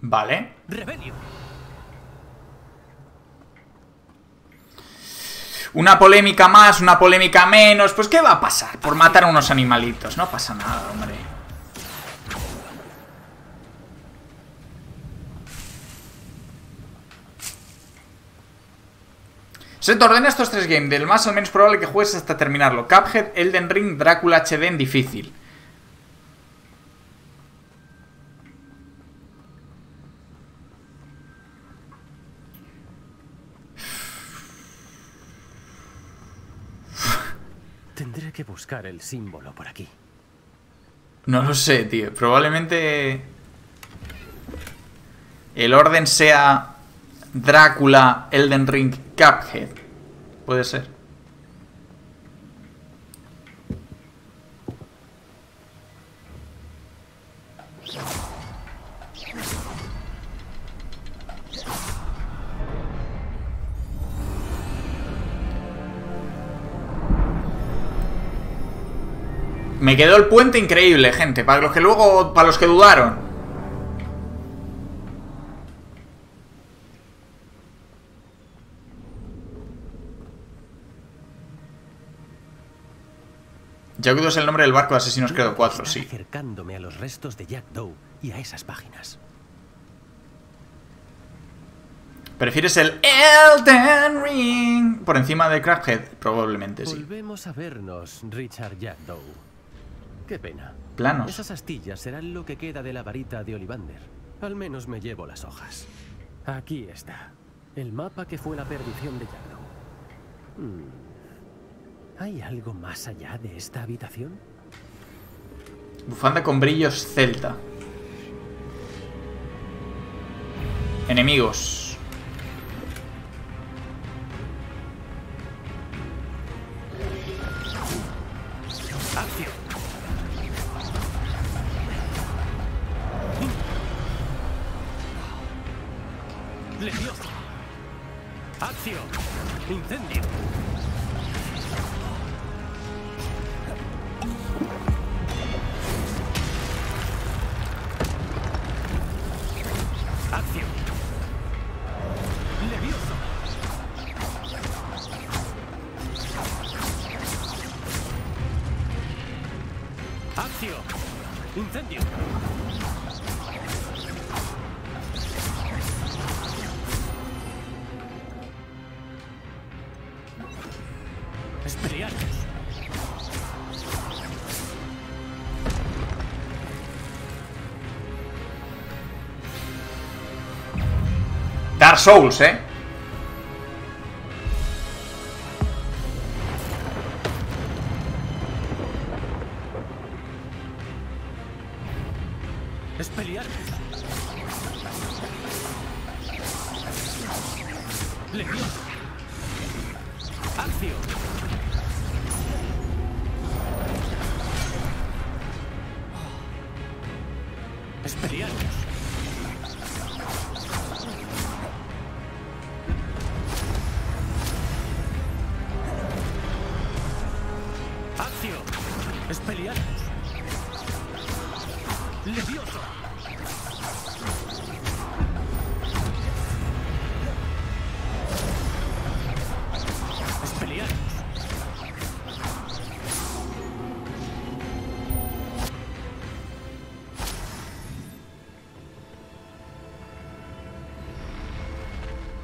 Vale. Revelio. Una polémica más, una polémica menos. Pues ¿qué va a pasar? Por matar a unos animalitos. No pasa nada, hombre. Se te ordena estos tres games, del más al menos probable que juegues hasta terminarlo. Cuphead, Elden Ring, Drácula H D en difícil. Tendré que buscar el símbolo por aquí. No lo sé, tío. Probablemente el orden sea Drácula, Elden Ring Cuphead. Puede ser. Me quedó el puente increíble, gente. Para los que luego... Para los que dudaron. Jackdaw es el nombre del barco de Asesinos Credo cuatro, sí. Acercándome a los restos de Jackdaw y a esas páginas. ¿Prefieres el Elden Ring por encima de Crackhead? Probablemente sí. Volvemos a vernos, Richard Jackdaw. Qué pena. Planos. Esas astillas serán lo que queda de la varita de Ollivander. Al menos me llevo las hojas. Aquí está. El mapa que fue la perdición de Jackdaw. Hmm. ¿Hay algo más allá de esta habitación? Bufanda con brillos celta. Enemigos. Accio. Levioso. Accio. Incendio. Souls, ¿eh? Expelliarmus. Levioso. Accio. Expelliarmus. Expelliarmus. Levioso. Expelliarmus.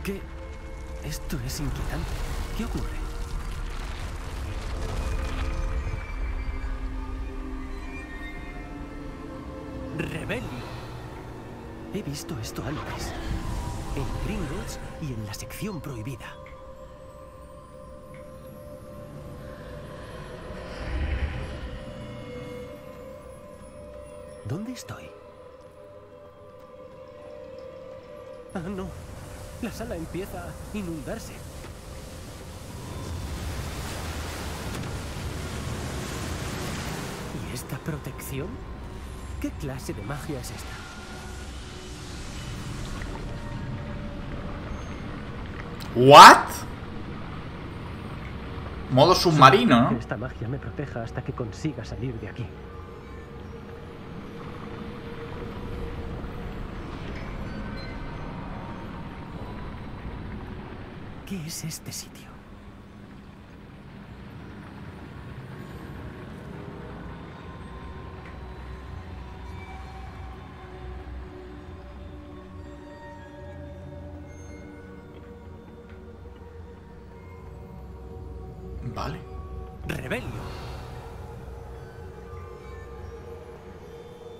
¿Qué? Esto es inquietante. ¿Qué ocurre? He visto esto antes, en Gringotts y en la sección prohibida. ¿Dónde estoy? Ah, no. La sala empieza a inundarse. ¿Y esta protección? ¿Qué clase de magia es esta? ¿What? Modo submarino, ¿no? Esta magia me proteja hasta que consiga salir de aquí. ¿Qué es este sitio? Vale. Revelio.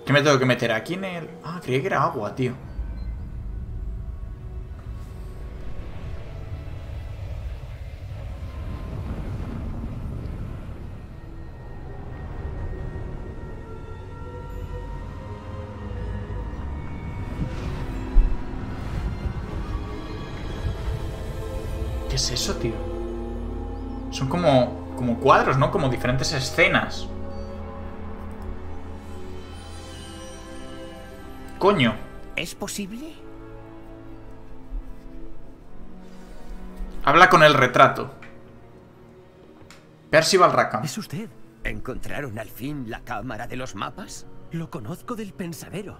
¿Qué me tengo que meter aquí en el...? Ah, creí que era agua, tío. ¿Qué es eso, tío? Son como, como cuadros, ¿no? Como diferentes escenas. Coño. ¿Es posible? Habla con el retrato. Percival Rackham. ¿Es usted? ¿Encontraron al fin la cámara de los mapas? Lo conozco del Pensadero.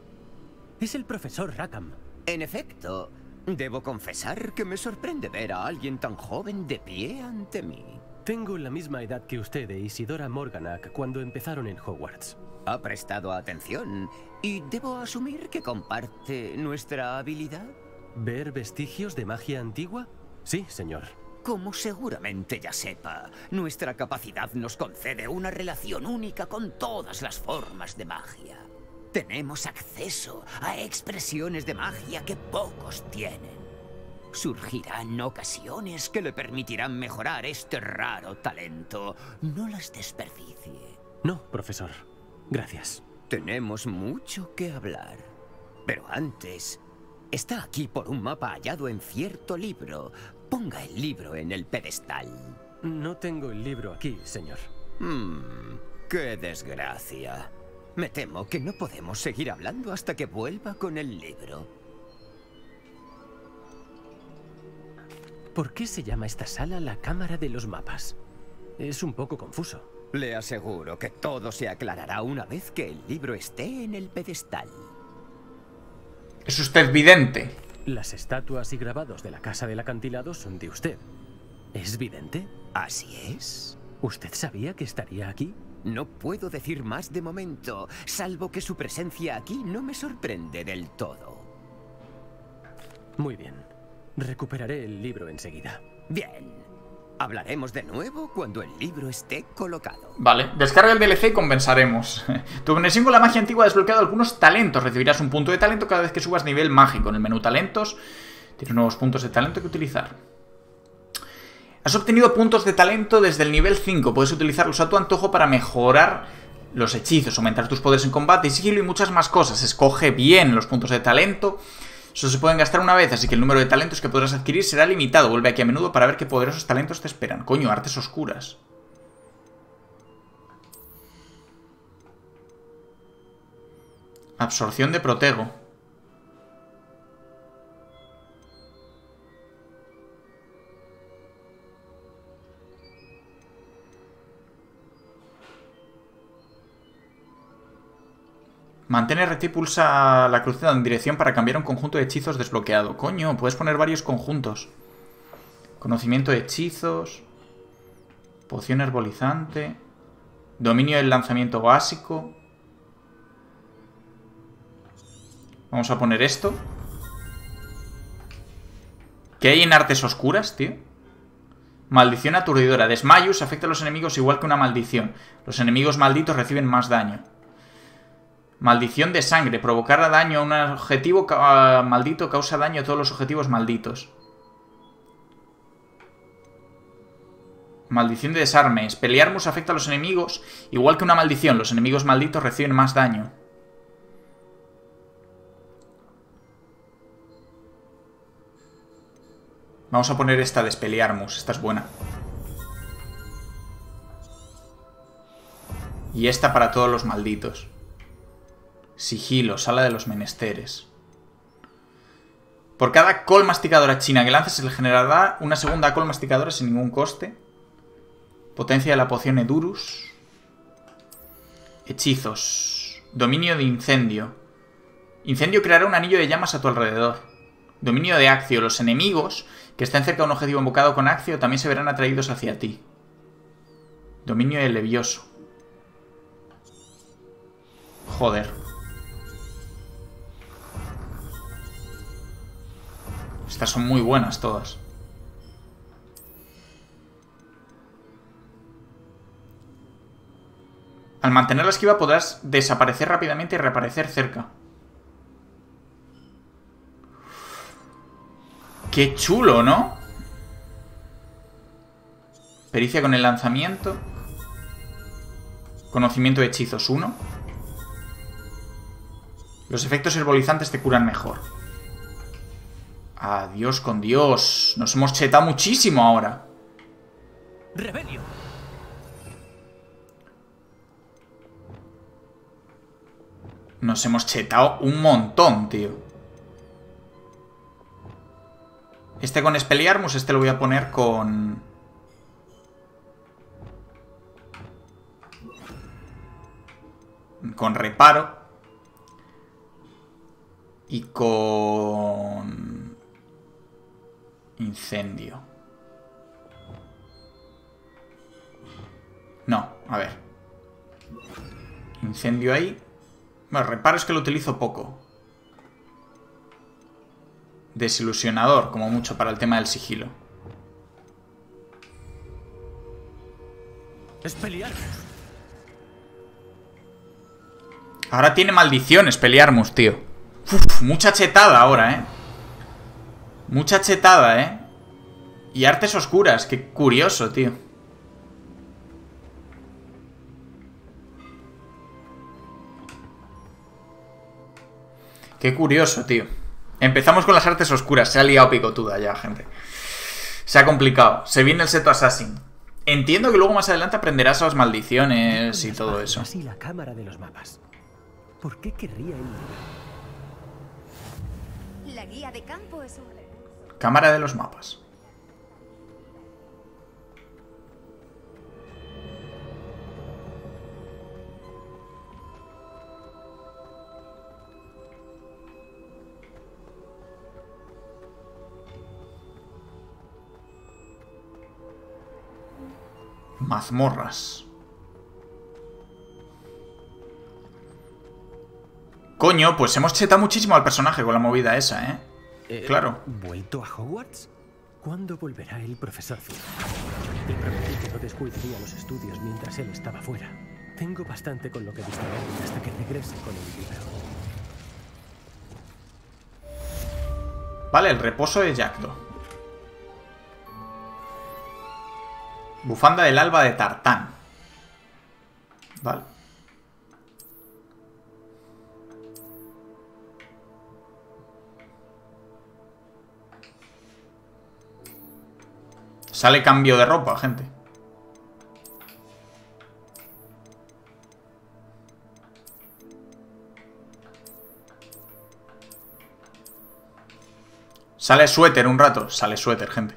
Es el profesor Rackham. En efecto, debo confesar que me sorprende ver a alguien tan joven de pie ante mí. Tengo la misma edad que usted e Isidora Morganac cuando empezaron en Hogwarts. Ha prestado atención y debo asumir que comparte nuestra habilidad. ¿Ver vestigios de magia antigua? Sí, señor. Como seguramente ya sepa, nuestra capacidad nos concede una relación única con todas las formas de magia. Tenemos acceso a expresiones de magia que pocos tienen. Surgirán ocasiones que le permitirán mejorar este raro talento. No las desperdicie. No, profesor. Gracias. Tenemos mucho que hablar. Pero antes, está aquí por un mapa hallado en cierto libro. Ponga el libro en el pedestal. No tengo el libro aquí, señor. Mm, qué desgracia. Me temo que no podemos seguir hablando hasta que vuelva con el libro. ¿Por qué se llama esta sala la Cámara de los Mapas? Es un poco confuso. Le aseguro que todo se aclarará una vez que el libro esté en el pedestal. ¿Es usted vidente? Las estatuas y grabados de la Casa del Acantilado son de usted. ¿Es vidente? Así es. ¿Usted sabía que estaría aquí? No puedo decir más de momento, salvo que su presencia aquí no me sorprende del todo. Muy bien. Recuperaré el libro enseguida. Bien. Hablaremos de nuevo cuando el libro esté colocado. Vale, descarga el D L C y compensaremos. Tu conexión con la magia antigua ha desbloqueado algunos talentos. Recibirás un punto de talento cada vez que subas nivel mágico. En el menú talentos tienes nuevos puntos de talento que utilizar. Has obtenido puntos de talento desde el nivel cinco. Puedes utilizarlos a tu antojo para mejorar los hechizos, aumentar tus poderes en combate y sigilo y muchas más cosas. Escoge bien los puntos de talento. Solo se pueden gastar una vez, así que el número de talentos que podrás adquirir será limitado. Vuelve aquí a menudo para ver qué poderosos talentos te esperan. Coño, artes oscuras. Absorción de Protego. Mantén R T y pulsa la cruceta en dirección para cambiar un conjunto de hechizos desbloqueado. Coño, puedes poner varios conjuntos. Conocimiento de hechizos. Poción herbolizante. Dominio del lanzamiento básico. Vamos a poner esto. ¿Qué hay en artes oscuras, tío? Maldición aturdidora. Desmayus afecta a los enemigos igual que una maldición. Los enemigos malditos reciben más daño. Maldición de sangre. Provocar daño a un objetivo ca- maldito causa daño a todos los objetivos malditos. Maldición de desarme. Expelliarmus afecta a los enemigos igual que una maldición. Los enemigos malditos reciben más daño. Vamos a poner esta de Expelliarmus. Esta es buena. Y esta para todos los malditos. Sigilo, sala de los menesteres. Por cada col masticadora china que lances se le generará una segunda col masticadora sin ningún coste. Potencia de la poción Edurus. Hechizos. Dominio de incendio. Incendio creará un anillo de llamas a tu alrededor. Dominio de Accio. Los enemigos que estén cerca de un objetivo embocado con Accio también se verán atraídos hacia ti. Dominio de Levioso. Joder. Estas son muy buenas todas. Al mantener la esquiva podrás desaparecer rápidamente y reaparecer cerca. ¡Qué chulo!, ¿no? Pericia con el lanzamiento. Conocimiento de hechizos uno. Los efectos herbolizantes te curan mejor. Adiós con Dios. Nos hemos chetado muchísimo ahora. Revelio. Nos hemos chetado un montón, tío. Este con Expelliarmus, este lo voy a poner con... Con Reparo. Y con... Incendio. No, a ver. Incendio ahí. Bueno, Reparo es que lo utilizo poco. Desilusionador, como mucho para el tema del sigilo. Expelliarmus. Ahora tiene maldiciones Expelliarmus, tío. Uf, mucha chetada ahora, eh. Mucha chetada, eh. Y artes oscuras, qué curioso, tío. Qué curioso, tío. Empezamos con las artes oscuras. Se ha liado picotuda ya, gente. Se ha complicado. Se viene el seto assassin. Entiendo que luego más adelante aprenderás a las maldiciones y todo eso. Así la cámara de los mapas. ¿Por qué querría ir? La guía de campo es un... Cámara de los mapas. Mazmorras. Coño, pues hemos chetado muchísimo al personaje con la movida esa, ¿eh? eh claro. ¿Vuelto a Hogwarts? ¿Cuándo volverá el profesor? Te prometí que no descuidaría los estudios mientras él estaba fuera. Tengo bastante con lo que distraerme hasta que regrese con el libro. Vale, el reposo de Jackdaw. Bufanda del alba de tartán. Vale. Sale cambio de ropa, gente. Sale suéter un rato. Sale suéter, gente.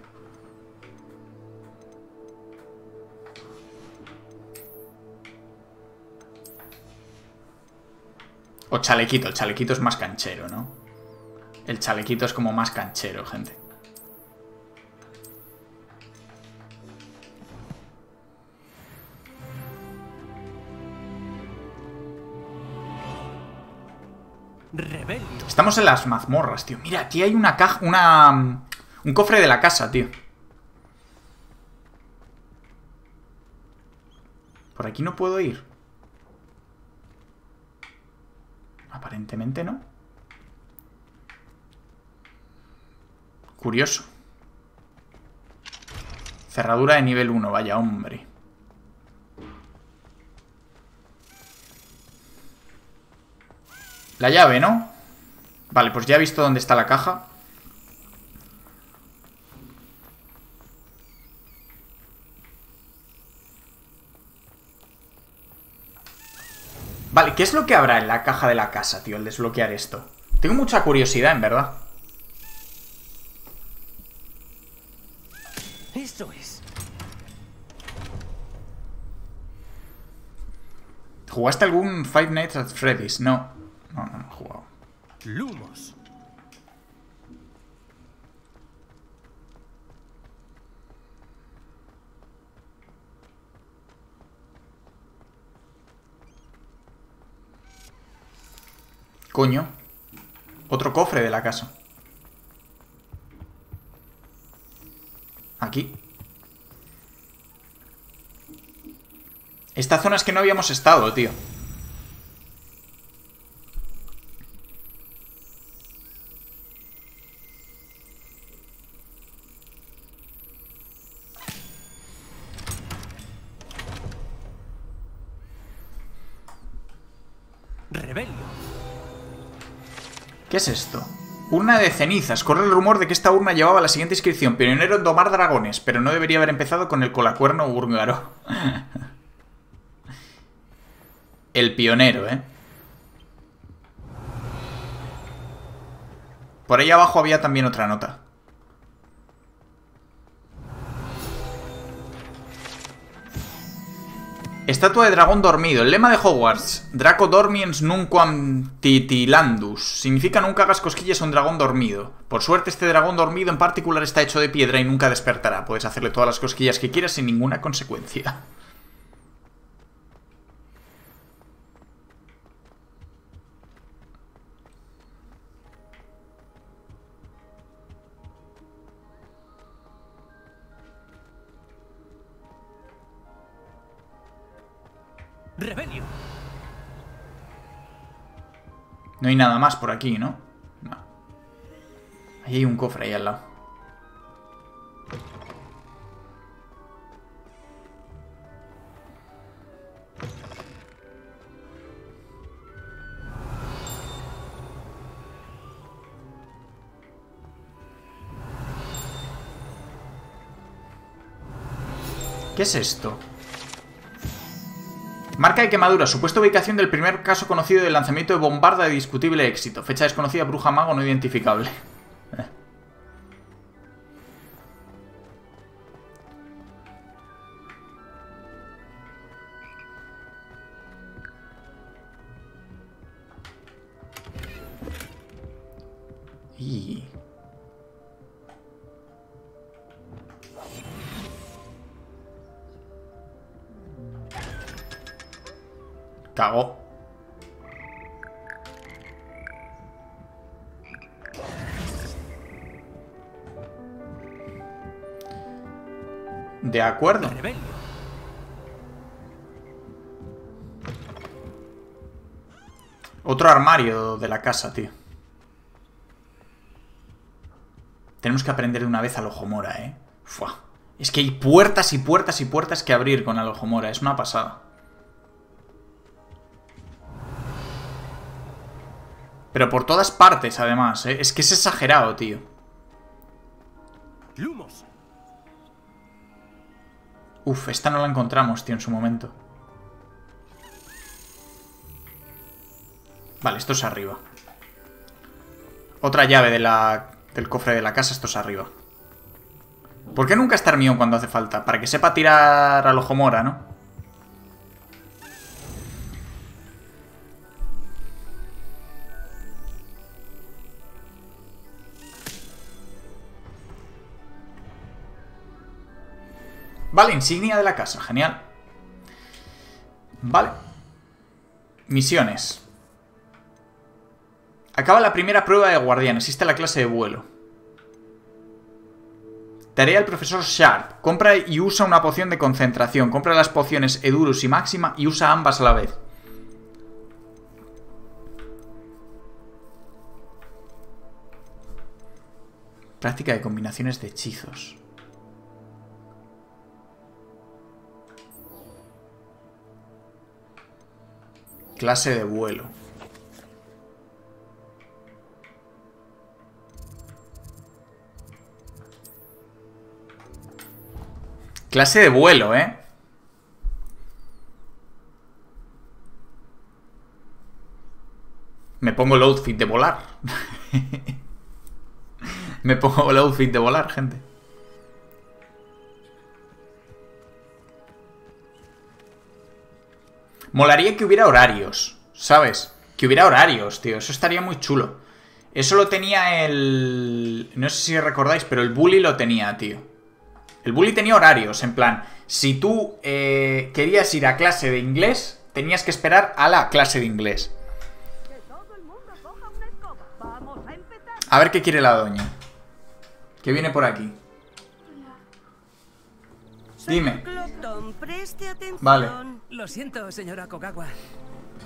O chalequito, el chalequito es más canchero, ¿no? El chalequito es como más canchero, gente. Rebelde. Estamos en las mazmorras, tío. Mira, aquí hay una caja, una... Un cofre de la casa, tío. Por aquí no puedo ir. Aparentemente no. Curioso. Cerradura de nivel uno, vaya hombre. La llave, ¿no? Vale, pues ya he visto dónde está la caja. Vale, ¿qué es lo que habrá en la caja de la casa, tío, al desbloquear esto? Tengo mucha curiosidad, en verdad. Esto es. ¿Jugaste algún Five Nights at Freddy's? No. No, no, no he jugado. Lumos. Coño. Otro cofre de la casa. Aquí. Esta zona es que no habíamos estado, tío. ¿Qué es esto? Urna de cenizas. Corre el rumor de que esta urna llevaba la siguiente inscripción. Pionero en domar dragones, pero no debería haber empezado con el colacuerno húngaro. El pionero, ¿eh? Por ahí abajo había también otra nota. Estatua de dragón dormido. El lema de Hogwarts. Draco dormiens nunquam titilandus. Significa nunca hagas cosquillas a un dragón dormido. Por suerte este dragón dormido en particular está hecho de piedra y nunca despertará. Puedes hacerle todas las cosquillas que quieras sin ninguna consecuencia. Revelio. No hay nada más por aquí, ¿no? No. Ahí hay un cofre ahí al lado. ¿Qué es esto? Marca de quemadura, supuesta ubicación del primer caso conocido del lanzamiento de bombarda de discutible éxito. Fecha desconocida, bruja mago no identificable. Y... Cago. De acuerdo. Otro armario de la casa, tío. Tenemos que aprender de una vez a Alojomora, eh. Fua. Es que hay puertas y puertas y puertas que abrir con Alojomora. Es una pasada. Pero por todas partes, además, ¿eh? Es que es exagerado, tío. Lumos. Uf, esta no la encontramos, tío, en su momento. Vale, esto es arriba. Otra llave de la... del cofre de la casa, esto es arriba. ¿Por qué nunca está Hermión cuando hace falta? Para que sepa tirar a Alojomora, ¿no? Vale, insignia de la casa, genial. Vale. Misiones. Acaba la primera prueba de guardián, asiste a la clase de vuelo. Tarea del profesor Sharp. Compra y usa una poción de concentración. Compra las pociones Edurus y Máxima y usa ambas a la vez. Práctica de combinaciones de hechizos. Clase de vuelo. Clase de vuelo, ¿eh? Me pongo el outfit de volar. Me pongo el outfit de volar, gente. Molaría que hubiera horarios, ¿sabes? Que hubiera horarios, tío. Eso estaría muy chulo. Eso lo tenía el... No sé si recordáis, pero el Bully lo tenía, tío. El Bully tenía horarios, en plan... Si tú eh, querías ir a clase de inglés, tenías que esperar a la clase de inglés. A ver qué quiere la doña. Que viene por aquí. Dime. Vale. Lo siento, señora Kogawa.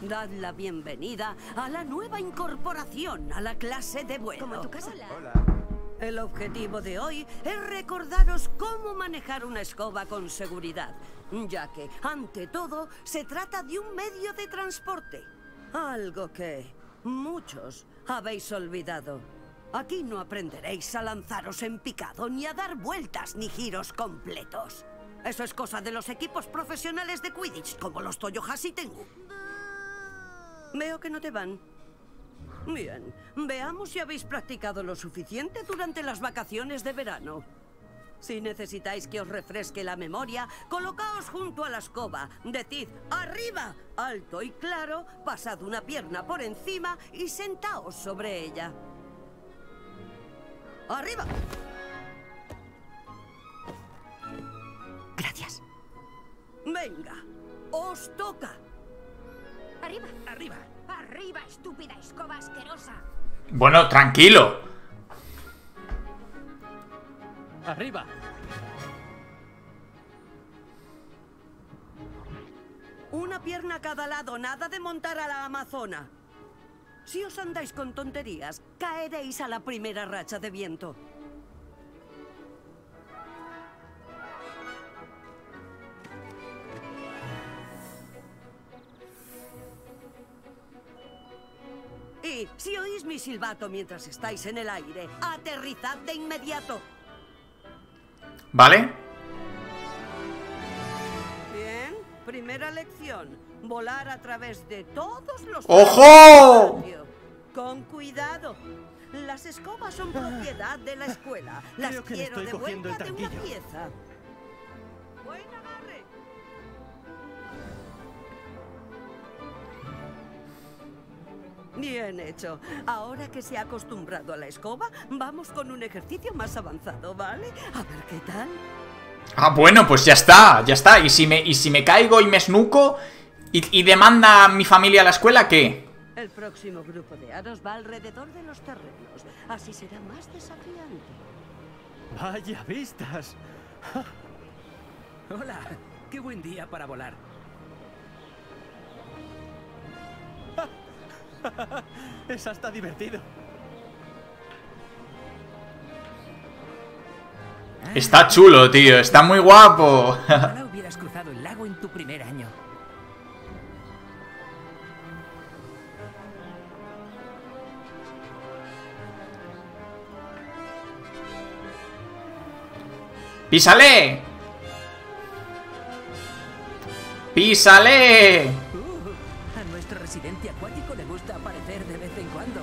Dad la bienvenida a la nueva incorporación a la clase de vuelo. Como tu casa. Hola. El objetivo de hoy es recordaros cómo manejar una escoba con seguridad, ya que, ante todo, se trata de un medio de transporte. Algo que muchos habéis olvidado. Aquí no aprenderéis a lanzaros en picado, ni a dar vueltas ni giros completos. Eso es cosa de los equipos profesionales de Quidditch, como los Toyohas y Tengu. Veo que no te van. Bien, veamos si habéis practicado lo suficiente durante las vacaciones de verano. Si necesitáis que os refresque la memoria, colocaos junto a la escoba, decid ¡arriba!, alto y claro, pasad una pierna por encima y sentaos sobre ella. ¡Arriba! Gracias. Venga, os toca. Arriba. Arriba. Arriba, estúpida escoba asquerosa. Bueno, tranquilo. Arriba. Una pierna a cada lado, nada de montar a la amazona. Si os andáis con tonterías, caeréis a la primera racha de viento. Y si oís mi silbato mientras estáis en el aire, aterrizad de inmediato. ¿Vale? Bien, primera lección. Volar a través de todos los... ¡Ojo! Con cuidado. Las escobas son propiedad de la escuela. Las quiero de vuelta de una pieza. Buen agarre. Bien hecho. Ahora que se ha acostumbrado a la escoba, vamos con un ejercicio más avanzado, ¿vale? A ver qué tal. Ah, bueno, pues ya está, ya está. Y si me, y si me caigo y me esnuco y, y demanda a mi familia a la escuela, ¿qué? El próximo grupo de aros va alrededor de los terrenos. Así será más desafiante. Vaya vistas. Hola, qué buen día para volar. Es hasta divertido. Está chulo, tío. Está muy guapo. Ojalá hubieras cruzado el lago en tu primer año. ¡Písale! ¡Písale! Uh, a nuestro residente acuático le gusta aparecer de vez en cuando.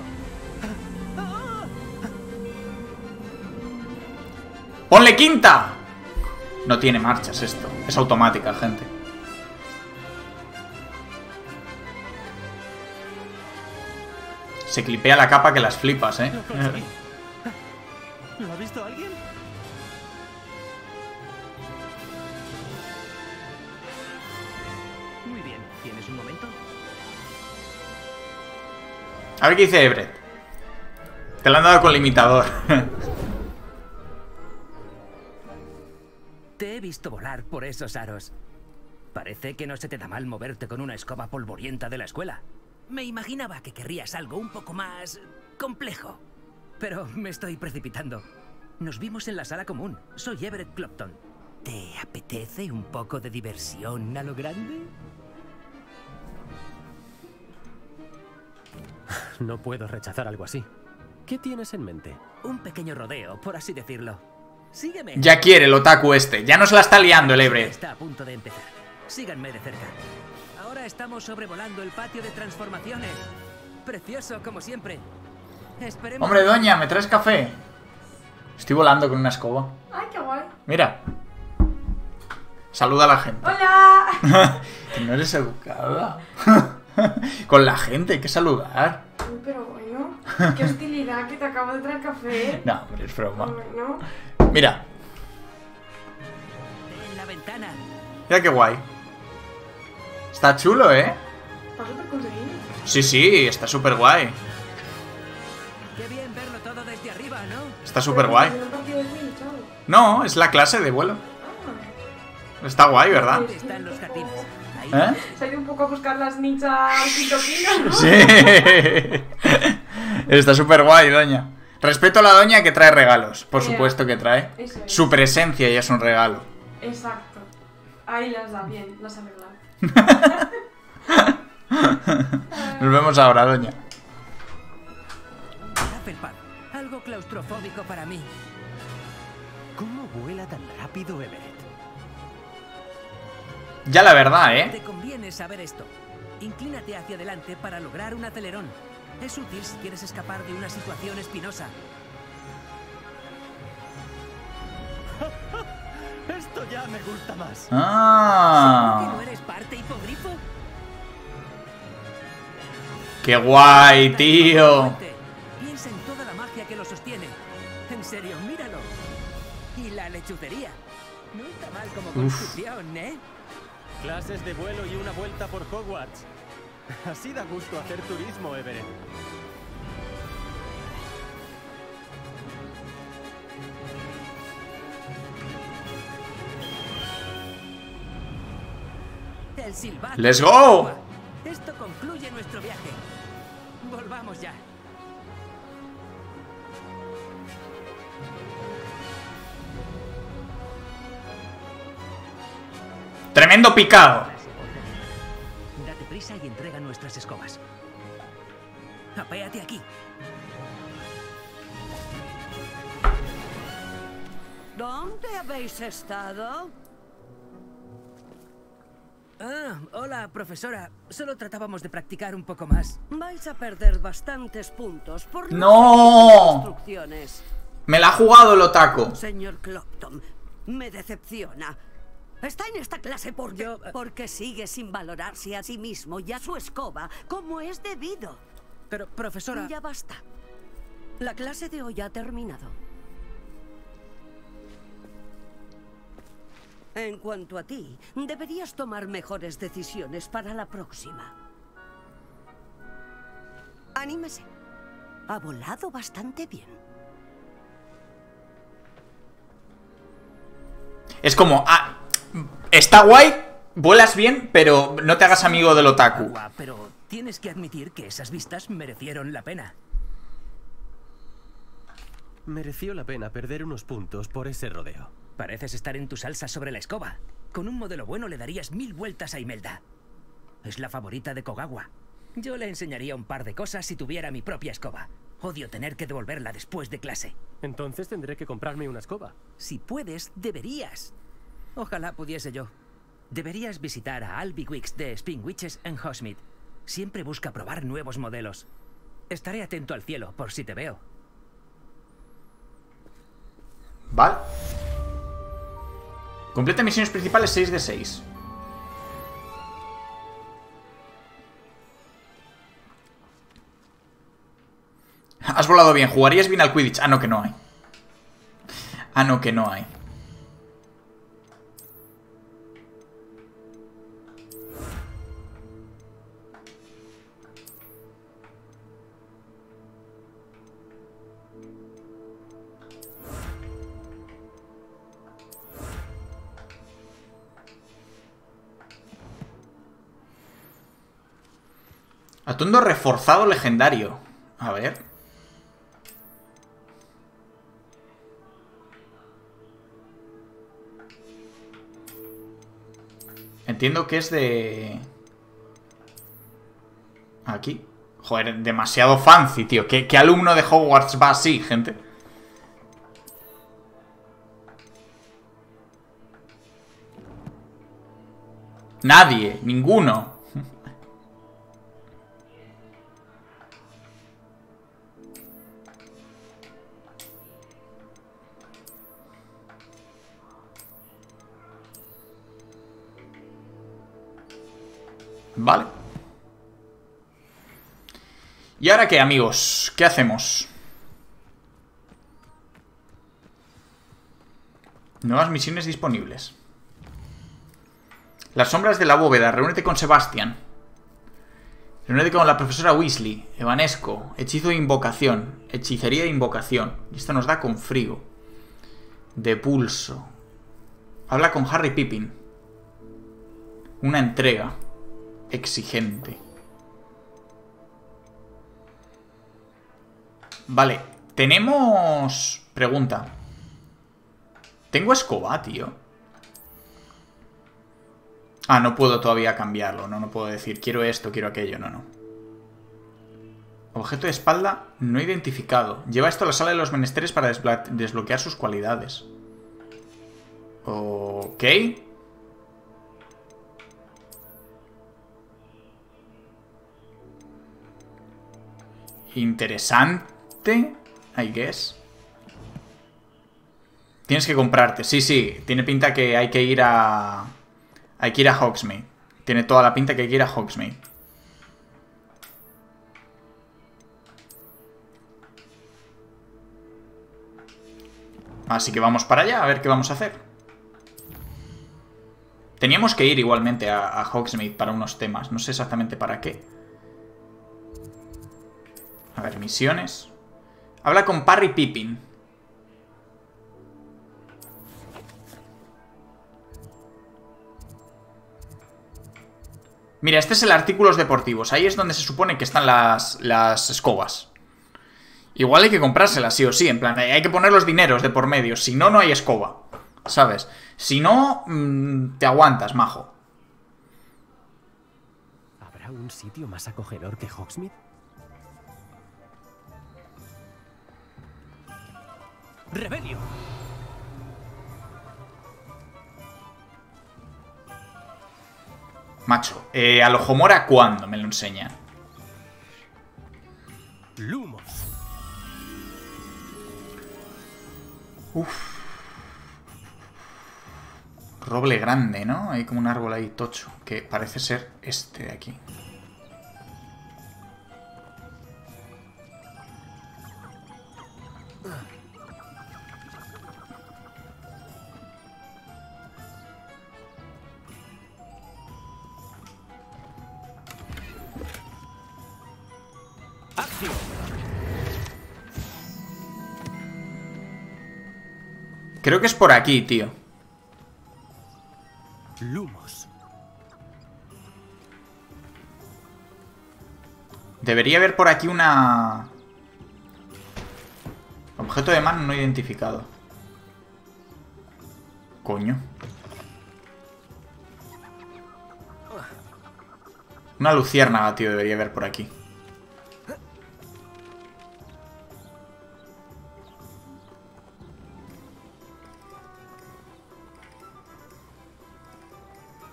¡Ponle quinta! No tiene marchas esto. Es automática, gente. Se clipea la capa que las flipas, ¿eh? ¿Lo ha visto alguien? Muy bien. ¿Tienes un momento? A ver qué dice Everett. Te lo han dado con limitador. Te he visto volar por esos aros. Parece que no se te da mal moverte con una escoba polvorienta de la escuela. Me imaginaba que querrías algo un poco más... complejo. Pero me estoy precipitando. Nos vimos en la sala común. Soy Everett Clopton. ¿Te apetece un poco de diversión a lo grande? No puedo rechazar algo así. ¿Qué tienes en mente? Un pequeño rodeo, por así decirlo. Sígueme. Ya quiere el otaku este. Ya nos la está liando el Everett. Está a punto de empezar. Síganme de cerca. Ahora estamos sobrevolando el patio de transformaciones. Precioso, como siempre. Esperemos... Hombre, doña, ¿me traes café? Estoy volando con una escoba. Ay, qué guay. Mira. Saluda a la gente. Hola. Que no eres educada. Con la gente hay que saludar. Pero bueno, qué hostilidad, que te acabo de traer café. No, pero es broma. Bueno. Mira. En la ventana. Mira qué guay. Está chulo, ¿eh? Está súper conseguido. Sí, sí, está súper guay. Qué bien verlo todo desde arriba, ¿no? Está súper guay. No, es la clase de vuelo. Ah. Está guay, ¿verdad? Está en los jardines. ¿Eh? Se ha ido un poco a buscar las nichas pitoquinas, ¿no? Sí. Está súper guay, doña. Respeto a la doña que trae regalos. Por bien. Supuesto que trae. Eso es. Su presencia ya es un regalo. Exacto. Ahí las da bien, las arregla. Nos vemos ahora, doña. Algo claustrofóbico para mí. ¿Cómo vuela tan rápido, Everett? Ya la verdad, ¿eh? Te conviene saber esto. Inclínate hacia adelante para lograr un acelerón. Es útil si quieres escapar de una situación espinosa. Esto ya me gusta más. Ah. ¿Seguro que no eres parte hipogrifo? ¡Qué guay, tío! Piensa en toda la magia que lo sostiene. En serio, míralo. Y la lechucería. No está mal como construcción, ¿eh? Clases de vuelo y una vuelta por Hogwarts. Así da gusto hacer turismo, Everett. El silbato. ¡Let's go! Esto concluye nuestro viaje. Volvamos ya. Tremendo picado. Date prisa y entrega nuestras escobas. Apéate aquí. ¿Dónde habéis estado? Ah, hola, profesora. Solo tratábamos de practicar un poco más. Vais a perder bastantes puntos por no instrucciones. Me la ha jugado el otaku. Señor Clopton, me decepciona. Está en esta clase porque, Yo, uh... porque sigue sin valorarse a sí mismo y a su escoba como es debido. Pero, profesora... Ya basta. La clase de hoy ha terminado. En cuanto a ti, deberías tomar mejores decisiones para la próxima. Anímese. Ha volado bastante bien. Es como... Ah, está guay, vuelas bien, pero no te hagas amigo del otaku. Pero tienes que admitir que esas vistas merecieron la pena. Mereció la pena perder unos puntos por ese rodeo. Pareces estar en tu salsa sobre la escoba. Con un modelo bueno le darías mil vueltas a Imelda. Es la favorita de Kogawa. Yo le enseñaría un par de cosas si tuviera mi propia escoba. Odio tener que devolverla después de clase. Entonces tendré que comprarme una escoba. Si puedes, deberías. Ojalá pudiese yo. Deberías visitar a Albi Wicks de Spin Witches en Hogsmeade. Siempre busca probar nuevos modelos. Estaré atento al cielo por si te veo. Vale. Completa misiones principales seis de seis. Has volado bien, ¿jugarías bien al Quidditch? Ah, no, que no hay. Ah, no, que no hay. Atuendo reforzado legendario. A ver. Entiendo que es de... Aquí. Joder, demasiado fancy, tío. ¿Qué, qué alumno de Hogwarts va así, gente? Nadie, ninguno. Vale. ¿Y ahora qué, amigos? ¿Qué hacemos? Nuevas misiones disponibles. Las sombras de la bóveda. Reúnete con Sebastian. Reúnete con la profesora Weasley. Evanesco. Hechizo de invocación. Hechicería de invocación. Y esto nos da con frío. De pulso. Habla con Harry Pippin. Una entrega. Exigente. Vale, tenemos... Pregunta. ¿Tengo escoba, tío? Ah, no puedo todavía cambiarlo. No, no puedo decir quiero esto, quiero aquello. No, no. Objeto de espalda no identificado. Lleva esto a la sala de los menesteres para desbloquear sus cualidades. Ok. Interesante, I guess. Tienes que comprarte. Sí, sí. Tiene pinta que hay que ir a... Hay que ir a Hogsmeade. Tiene toda la pinta que hay que ir a Hogsmeade. Así que vamos para allá, a ver qué vamos a hacer. Teníamos que ir igualmente a, a Hogsmeade para unos temas. No sé exactamente para qué. A ver, misiones. Habla con Parry Pippin. Mira, este es el artículos deportivos. Ahí es donde se supone que están las, las escobas. Igual hay que comprárselas, sí o sí, en plan, hay que poner los dineros de por medio, si no, no hay escoba, ¿sabes? Si no, mmm, te aguantas, majo. ¿Habrá un sitio más acogedor que Hogsmeade? ¡Revelio! Macho, eh, Alojomora, ¿cuándo me lo enseñan? Lumos. Uff. Roble grande, ¿no? Hay como un árbol ahí tocho, que parece ser este de aquí. Accio. Creo que es por aquí, tío. Lumos. Debería haber por aquí una... Objeto de mano no identificado. Coño. Una luciérnaga, tío, debería haber por aquí.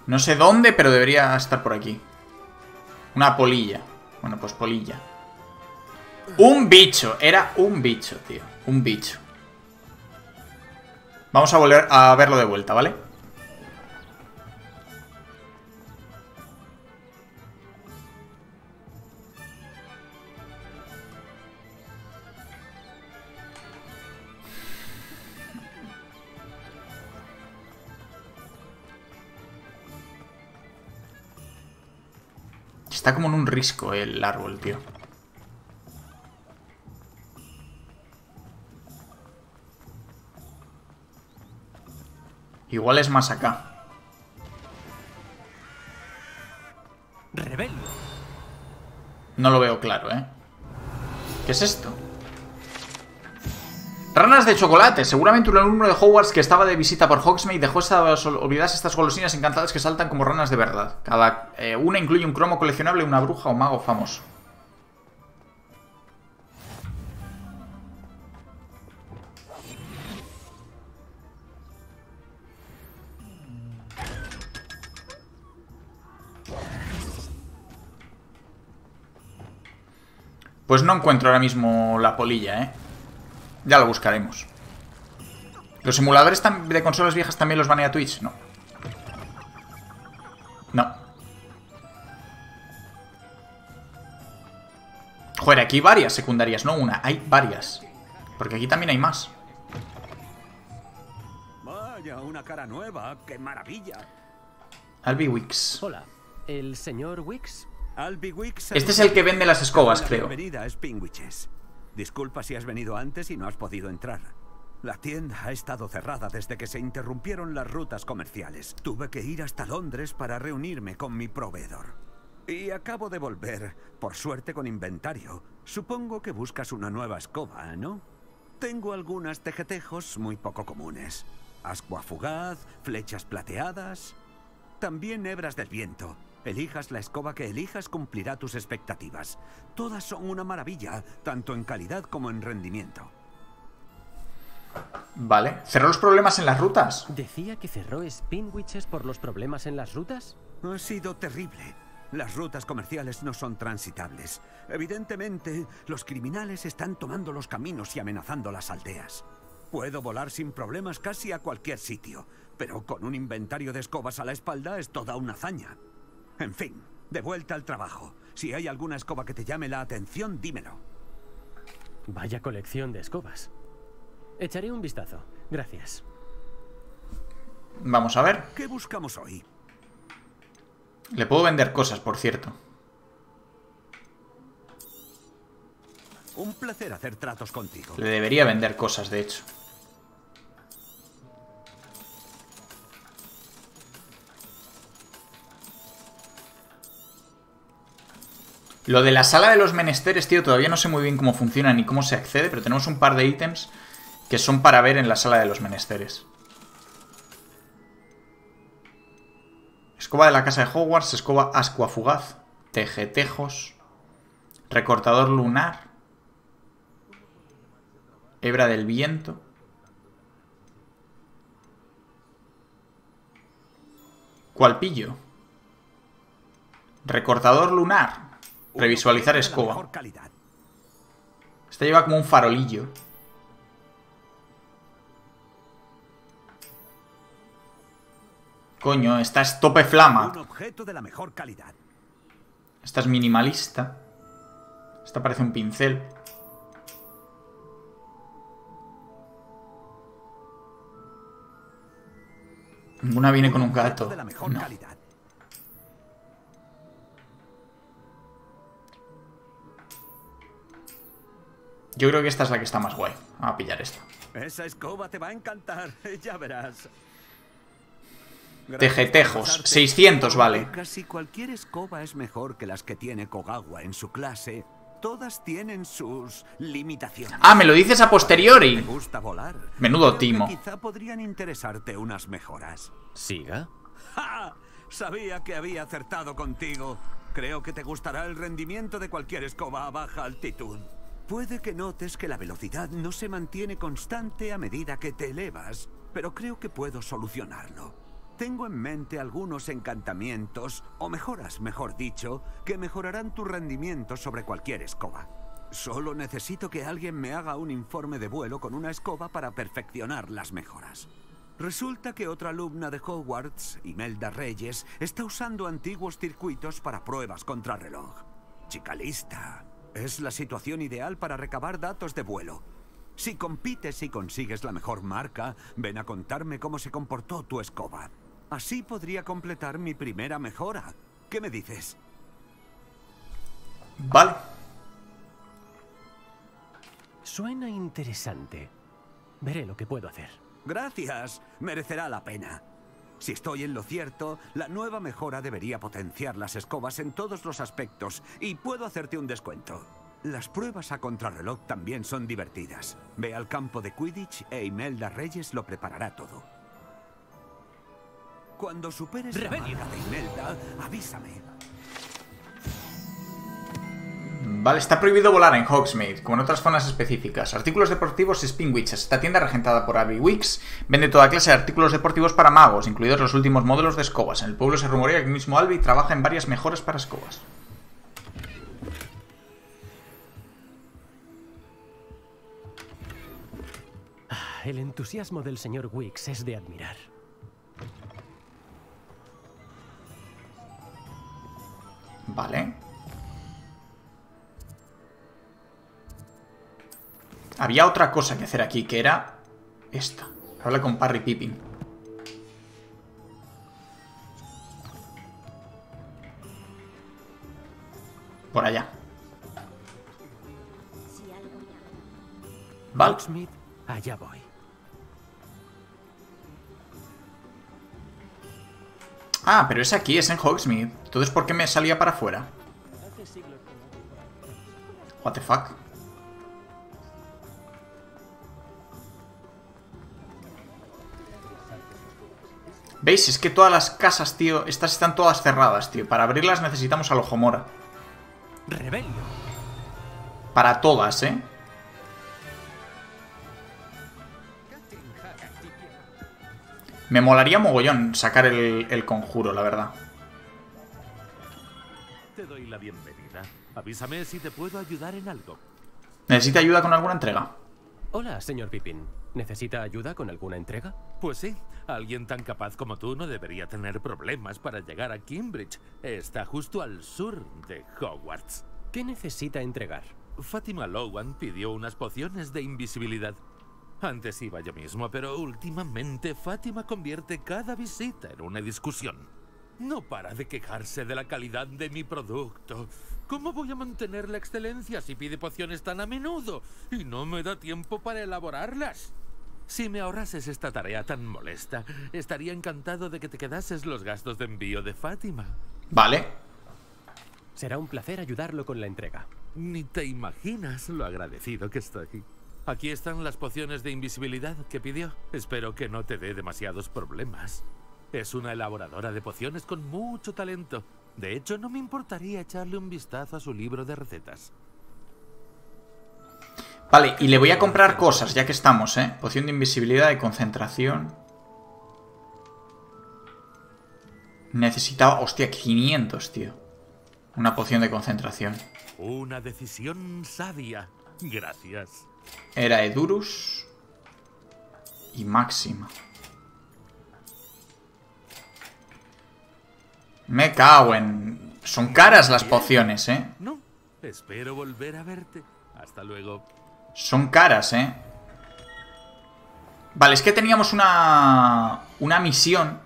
No sé dónde, pero debería estar por aquí. Una polilla. Bueno, pues polilla. Un bicho. Era un bicho, tío. Un bicho. Vamos a volver a verlo de vuelta, ¿vale? Está como en un risco el árbol, tío. Igual es más acá. Rebelde. No lo veo claro, ¿eh? ¿Qué es esto? Ranas de chocolate. Seguramente un alumno de Hogwarts que estaba de visita por Hogsmeade dejó estas olvidadas estas golosinas encantadas que saltan como ranas de verdad. Cada eh, una incluye un cromo coleccionable, una bruja o mago famoso. Pues no encuentro ahora mismo la polilla, ¿eh? Ya lo buscaremos. ¿Los simuladores de consolas viejas también los banea Twitch? No. No. Joder, aquí hay varias secundarias, no una. Hay varias. Porque aquí también hay más. Vaya, una cara nueva. ¡Qué maravilla! Albi Wicks. Hola. ¿El señor Wicks? Albi Wicks. Este es el que vende las escobas, creo. Bienvenida a Spin Witches. Disculpa si has venido antes y no has podido entrar. La tienda ha estado cerrada desde que se interrumpieron las rutas comerciales. Tuve que ir hasta Londres para reunirme con mi proveedor. Y acabo de volver, por suerte con inventario. Supongo que buscas una nueva escoba, ¿no? Tengo algunas tejetejos muy poco comunes. Ascua fugaz, flechas plateadas... También hebras del viento. Elijas la escoba que elijas, cumplirá tus expectativas. Todas son una maravilla, tanto en calidad como en rendimiento. Vale. ¿Cerró los problemas en las rutas? ¿Decía que cerró Spin Witches por los problemas en las rutas? Ha sido terrible. Las rutas comerciales no son transitables. Evidentemente, los criminales están tomando los caminos y amenazando las aldeas. Puedo volar sin problemas casi a cualquier sitio, pero con un inventario de escobas a la espalda es toda una hazaña. En fin, de vuelta al trabajo. Si hay alguna escoba que te llame la atención, dímelo. Vaya colección de escobas. Echaré un vistazo. Gracias. Vamos a ver. ¿Qué buscamos hoy? Le puedo vender cosas, por cierto. Un placer hacer tratos contigo. Le debería vender cosas, de hecho. Lo de la sala de los menesteres, tío, todavía no sé muy bien cómo funciona ni cómo se accede, pero tenemos un par de ítems que son para ver en la sala de los menesteres. Escoba de la casa de Hogwarts, escoba ascua fugaz, tejetejos, recortador lunar, hebra del viento. ¿Cuál pillo? Recortador lunar, revisualizar escoba. Esta lleva como un farolillo. Coño, esta es tope flama. Un objeto de la mejor calidad. Esta es minimalista. Esta parece un pincel. Ninguna viene con un gato. No. Yo creo que esta es la que está más guay. Vamos a pillar esta. Esa escoba te va a encantar, ya verás. Tejetejos, seiscientos, vale. Casi cualquier escoba es mejor que las que tiene Kogawa en su clase. Todas tienen sus limitaciones. Ah, me lo dices a posteriori. Me gusta volar. Menudo timo. Quizá podrían interesarte unas mejoras. Siga. ¡Ja! Sabía que había acertado contigo. Creo que te gustará el rendimiento de cualquier escoba a baja altitud. Puede que notes que la velocidad no se mantiene constante a medida que te elevas, pero creo que puedo solucionarlo. Tengo en mente algunos encantamientos, o mejoras, mejor dicho, que mejorarán tu rendimiento sobre cualquier escoba. Solo necesito que alguien me haga un informe de vuelo con una escoba para perfeccionar las mejoras. Resulta que otra alumna de Hogwarts, Imelda Reyes, está usando antiguos circuitos para pruebas contrarreloj. Chica lista. Es la situación ideal para recabar datos de vuelo. Si compites y consigues la mejor marca, ven a contarme cómo se comportó tu escoba. Así podría completar mi primera mejora. ¿Qué me dices? Vale. Suena interesante. Veré lo que puedo hacer. Gracias. Merecerá la pena. Si estoy en lo cierto, la nueva mejora debería potenciar las escobas en todos los aspectos y puedo hacerte un descuento. Las pruebas a contrarreloj también son divertidas. Ve al campo de Quidditch e Imelda Reyes lo preparará todo. Cuando superes la marca de Imelda, avísame. Vale, está prohibido volar en Hogsmeade, como en otras zonas específicas. Artículos deportivos Spin Witches. Esta tienda, regentada por Albi Wicks, vende toda clase de artículos deportivos para magos, incluidos los últimos modelos de escobas. En el pueblo se rumorea que el mismo Albi trabaja en varias mejoras para escobas. Ah, el entusiasmo del señor Wicks es de admirar. Vale. Había otra cosa que hacer aquí, que era esta. Habla con Parry Pippin. Por allá. Vale. Allá voy. Ah, pero es aquí, es en Hogsmeade. Entonces, ¿por qué me salía para afuera? What the fuck. ¿Veis? Es que todas las casas, tío, estas están todas cerradas, tío. Para abrirlas necesitamos Alojomora. Rebelio. Para todas, ¿eh? Me molaría mogollón sacar el, el conjuro, la verdad. Te doy la bienvenida. Avísame si te puedo ayudar en algo. ¿Necesita ayuda con alguna entrega? Hola, señor Pippin. ¿Necesita ayuda con alguna entrega? Pues sí. Alguien tan capaz como tú no debería tener problemas para llegar a Cambridge. Está justo al sur de Hogwarts. ¿Qué necesita entregar? Fátima Lowan pidió unas pociones de invisibilidad. Antes iba yo mismo, pero últimamente Fátima convierte cada visita en una discusión. No para de quejarse de la calidad de mi producto. ¿Cómo voy a mantener la excelencia si pide pociones tan a menudo y no me da tiempo para elaborarlas? Si me ahorrases esta tarea tan molesta, estaría encantado de que te quedases los gastos de envío de Fátima. Vale. Será un placer ayudarlo con la entrega. Ni te imaginas lo agradecido que estoy. Aquí están las pociones de invisibilidad que pidió. Espero que no te dé demasiados problemas. Es una elaboradora de pociones con mucho talento. De hecho, no me importaría echarle un vistazo a su libro de recetas. Vale, y le voy a comprar cosas, ya que estamos, ¿eh? Poción de invisibilidad, de concentración. Necesitaba, hostia, quinientos, tío. Una poción de concentración. Una decisión sabia. Gracias. Era Edurus y Máxima. Me cago en... Son caras las pociones, ¿eh? No, espero volver a verte. Hasta luego. Son caras, ¿eh? Vale, es que teníamos una... Una misión.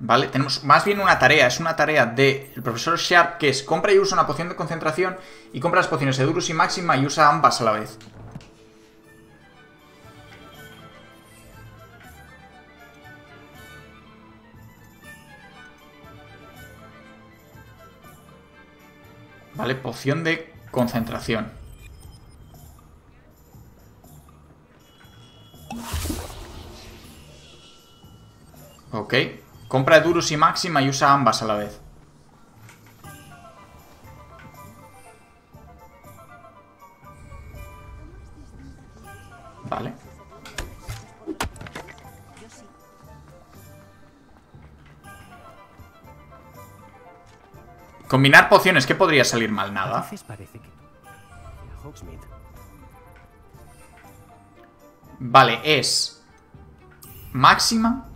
Vale, tenemos más bien una tarea. Es una tarea del profesor Sharp, que es compra y usa una poción de concentración y compra las pociones de Durus y Máxima y usa ambas a la vez. Vale, poción de concentración. Ok. Compra Durus y Máxima y usa ambas a la vez. Vale. Combinar pociones, ¿qué podría salir mal? Nada. Vale, es Máxima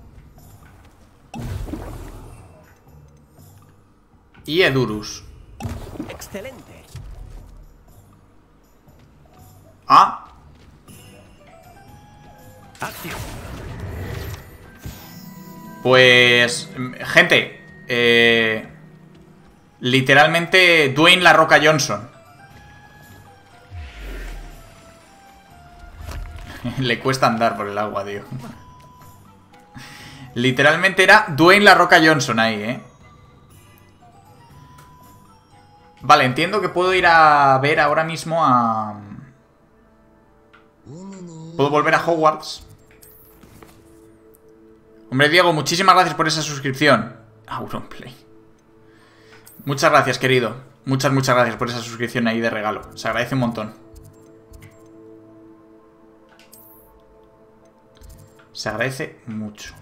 y Edurus. Excelente. Ah. Accio. Pues, gente, eh... literalmente Dwayne La Roca Johnson. Le cuesta andar por el agua, tío. Literalmente era Dwayne La Roca Johnson ahí, ¿eh? Vale, entiendo que puedo ir a ver ahora mismo a... Puedo volver a Hogwarts. Hombre, Diego, muchísimas gracias por esa suscripción. Auronplay. Muchas gracias, querido. Muchas, muchas gracias por esa suscripción ahí de regalo. Se agradece un montón. Se agradece mucho.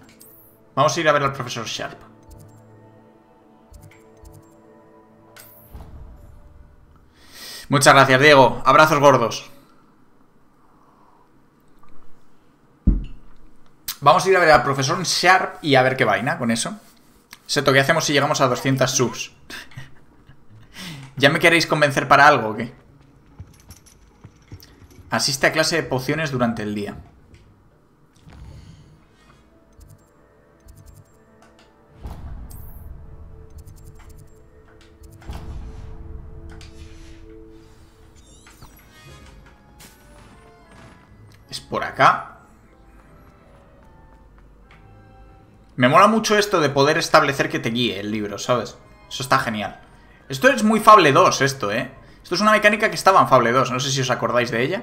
Vamos a ir a ver al profesor Sharp. Muchas gracias, Diego. Abrazos gordos. Vamos a ir a ver al profesor Sharp y a ver qué vaina con eso. Seto, ¿qué hacemos si llegamos a doscientos subs? ¿Ya me queréis convencer para algo o qué? Asiste a clase de pociones durante el día. Es por acá. Me mola mucho esto de poder establecer que te guíe el libro, ¿sabes? Eso está genial. Esto es muy Fable dos, esto, ¿eh? Esto es una mecánica que estaba en Fable dos. No sé si os acordáis de ella.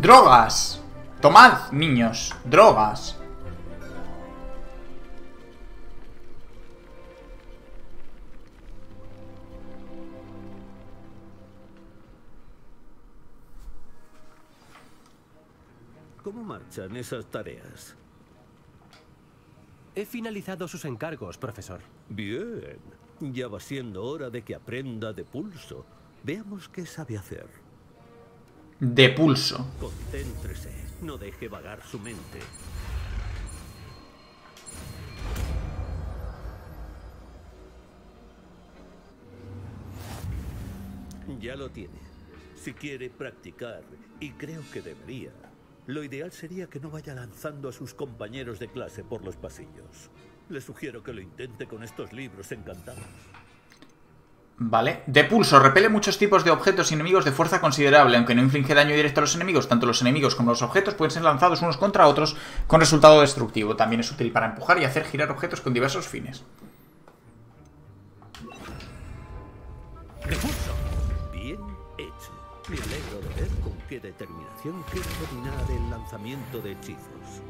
¡Drogas! ¡Tomad, niños! ¡Drogas! ¿Cómo marchan esas tareas? He finalizado sus encargos, profesor. Bien. Ya va siendo hora de que aprenda de pulso. Veamos qué sabe hacer. De pulso. Concéntrese. No deje vagar su mente. Ya lo tiene. Si quiere practicar, y creo que debería, lo ideal sería que no vaya lanzando a sus compañeros de clase por los pasillos. Le sugiero que lo intente con estos libros encantados. Vale. De pulso. Repele muchos tipos de objetos y enemigos de fuerza considerable. Aunque no inflige daño directo a los enemigos, tanto los enemigos como los objetos pueden ser lanzados unos contra otros con resultado destructivo. También es útil para empujar y hacer girar objetos con diversos fines. De pulso. Bien hecho. Me alegro de ver con qué determinación quiere dominar el lanzamiento de hechizos.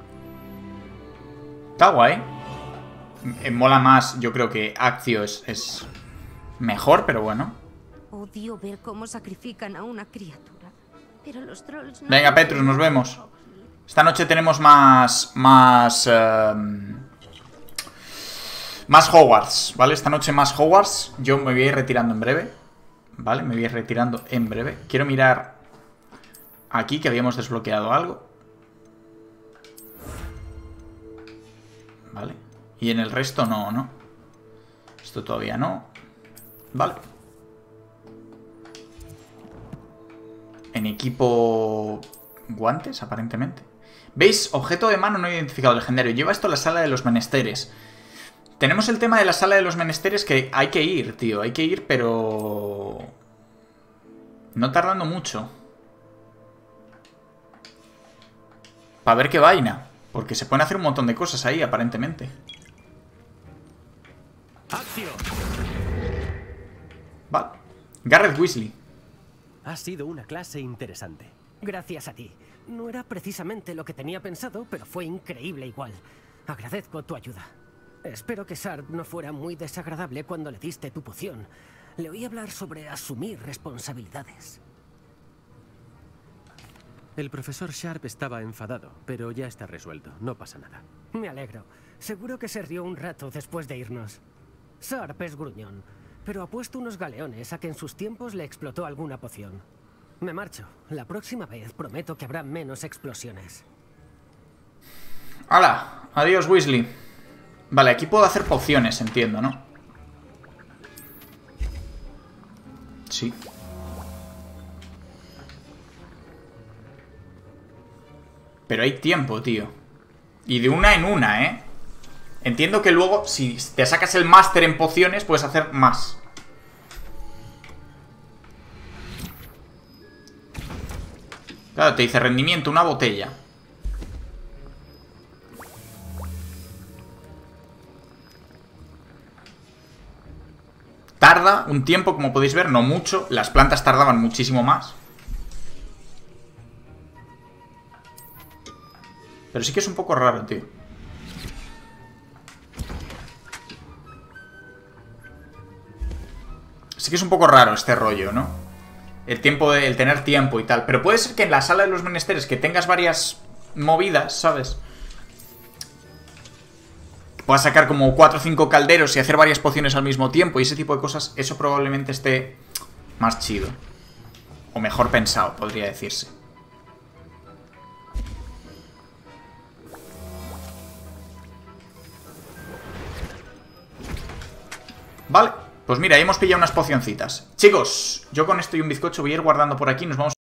Está guay. Mola más, yo creo que Accio es, es mejor, pero bueno. Odio ver cómo sacrifican a una criatura, pero los trolls no... Venga, Petrus, nos vemos. Esta noche tenemos más... Más... Eh, más Hogwarts, ¿vale? Esta noche más Hogwarts. Yo me voy a ir retirando en breve. Vale, me voy a ir retirando en breve. Quiero mirar aquí que habíamos desbloqueado algo. Vale. Y en el resto no, ¿no? Esto todavía no. Vale. En equipo... guantes, aparentemente. ¿Veis? Objeto de mano no identificado, legendario. Lleva esto a la sala de los menesteres. Tenemos el tema de la sala de los menesteres que hay que ir, tío. Hay que ir, pero... no tardando mucho. Para ver qué vaina. Porque se pueden hacer un montón de cosas ahí, aparentemente. Accio. Vale. Garrett Weasley. Ha sido una clase interesante. Gracias a ti. No era precisamente lo que tenía pensado, pero fue increíble igual. Agradezco tu ayuda. Espero que Sharp no fuera muy desagradable cuando le diste tu poción. Le oí hablar sobre asumir responsabilidades. El profesor Sharp estaba enfadado, pero ya está resuelto. No pasa nada. Me alegro. Seguro que se rió un rato después de irnos. Sharp es gruñón, pero ha puesto unos galeones a que en sus tiempos le explotó alguna poción. Me marcho. La próxima vez prometo que habrá menos explosiones. ¡Hala! Adiós, Weasley. Vale, aquí puedo hacer pociones, entiendo, ¿no? Sí. Pero hay tiempo, tío. Y de una en una, ¿eh? Entiendo que luego, si te sacas el máster en pociones, puedes hacer más. Claro, te dice rendimiento, una botella. Tarda un tiempo, como podéis ver, no mucho. Las plantas tardaban muchísimo más. Pero sí que es un poco raro, tío. Sí que es un poco raro este rollo, ¿no? El tiempo, de, el tener tiempo y tal. Pero puede ser que en la sala de los menesteres que tengas varias movidas, ¿sabes? Puedas sacar como cuatro o cinco calderos y hacer varias pociones al mismo tiempo y ese tipo de cosas. Eso probablemente esté más chido. O mejor pensado, podría decirse. Vale, pues mira, hemos pillado unas pocioncitas. Chicos, yo con esto y un bizcocho voy a ir guardando por aquí. Nos vamos.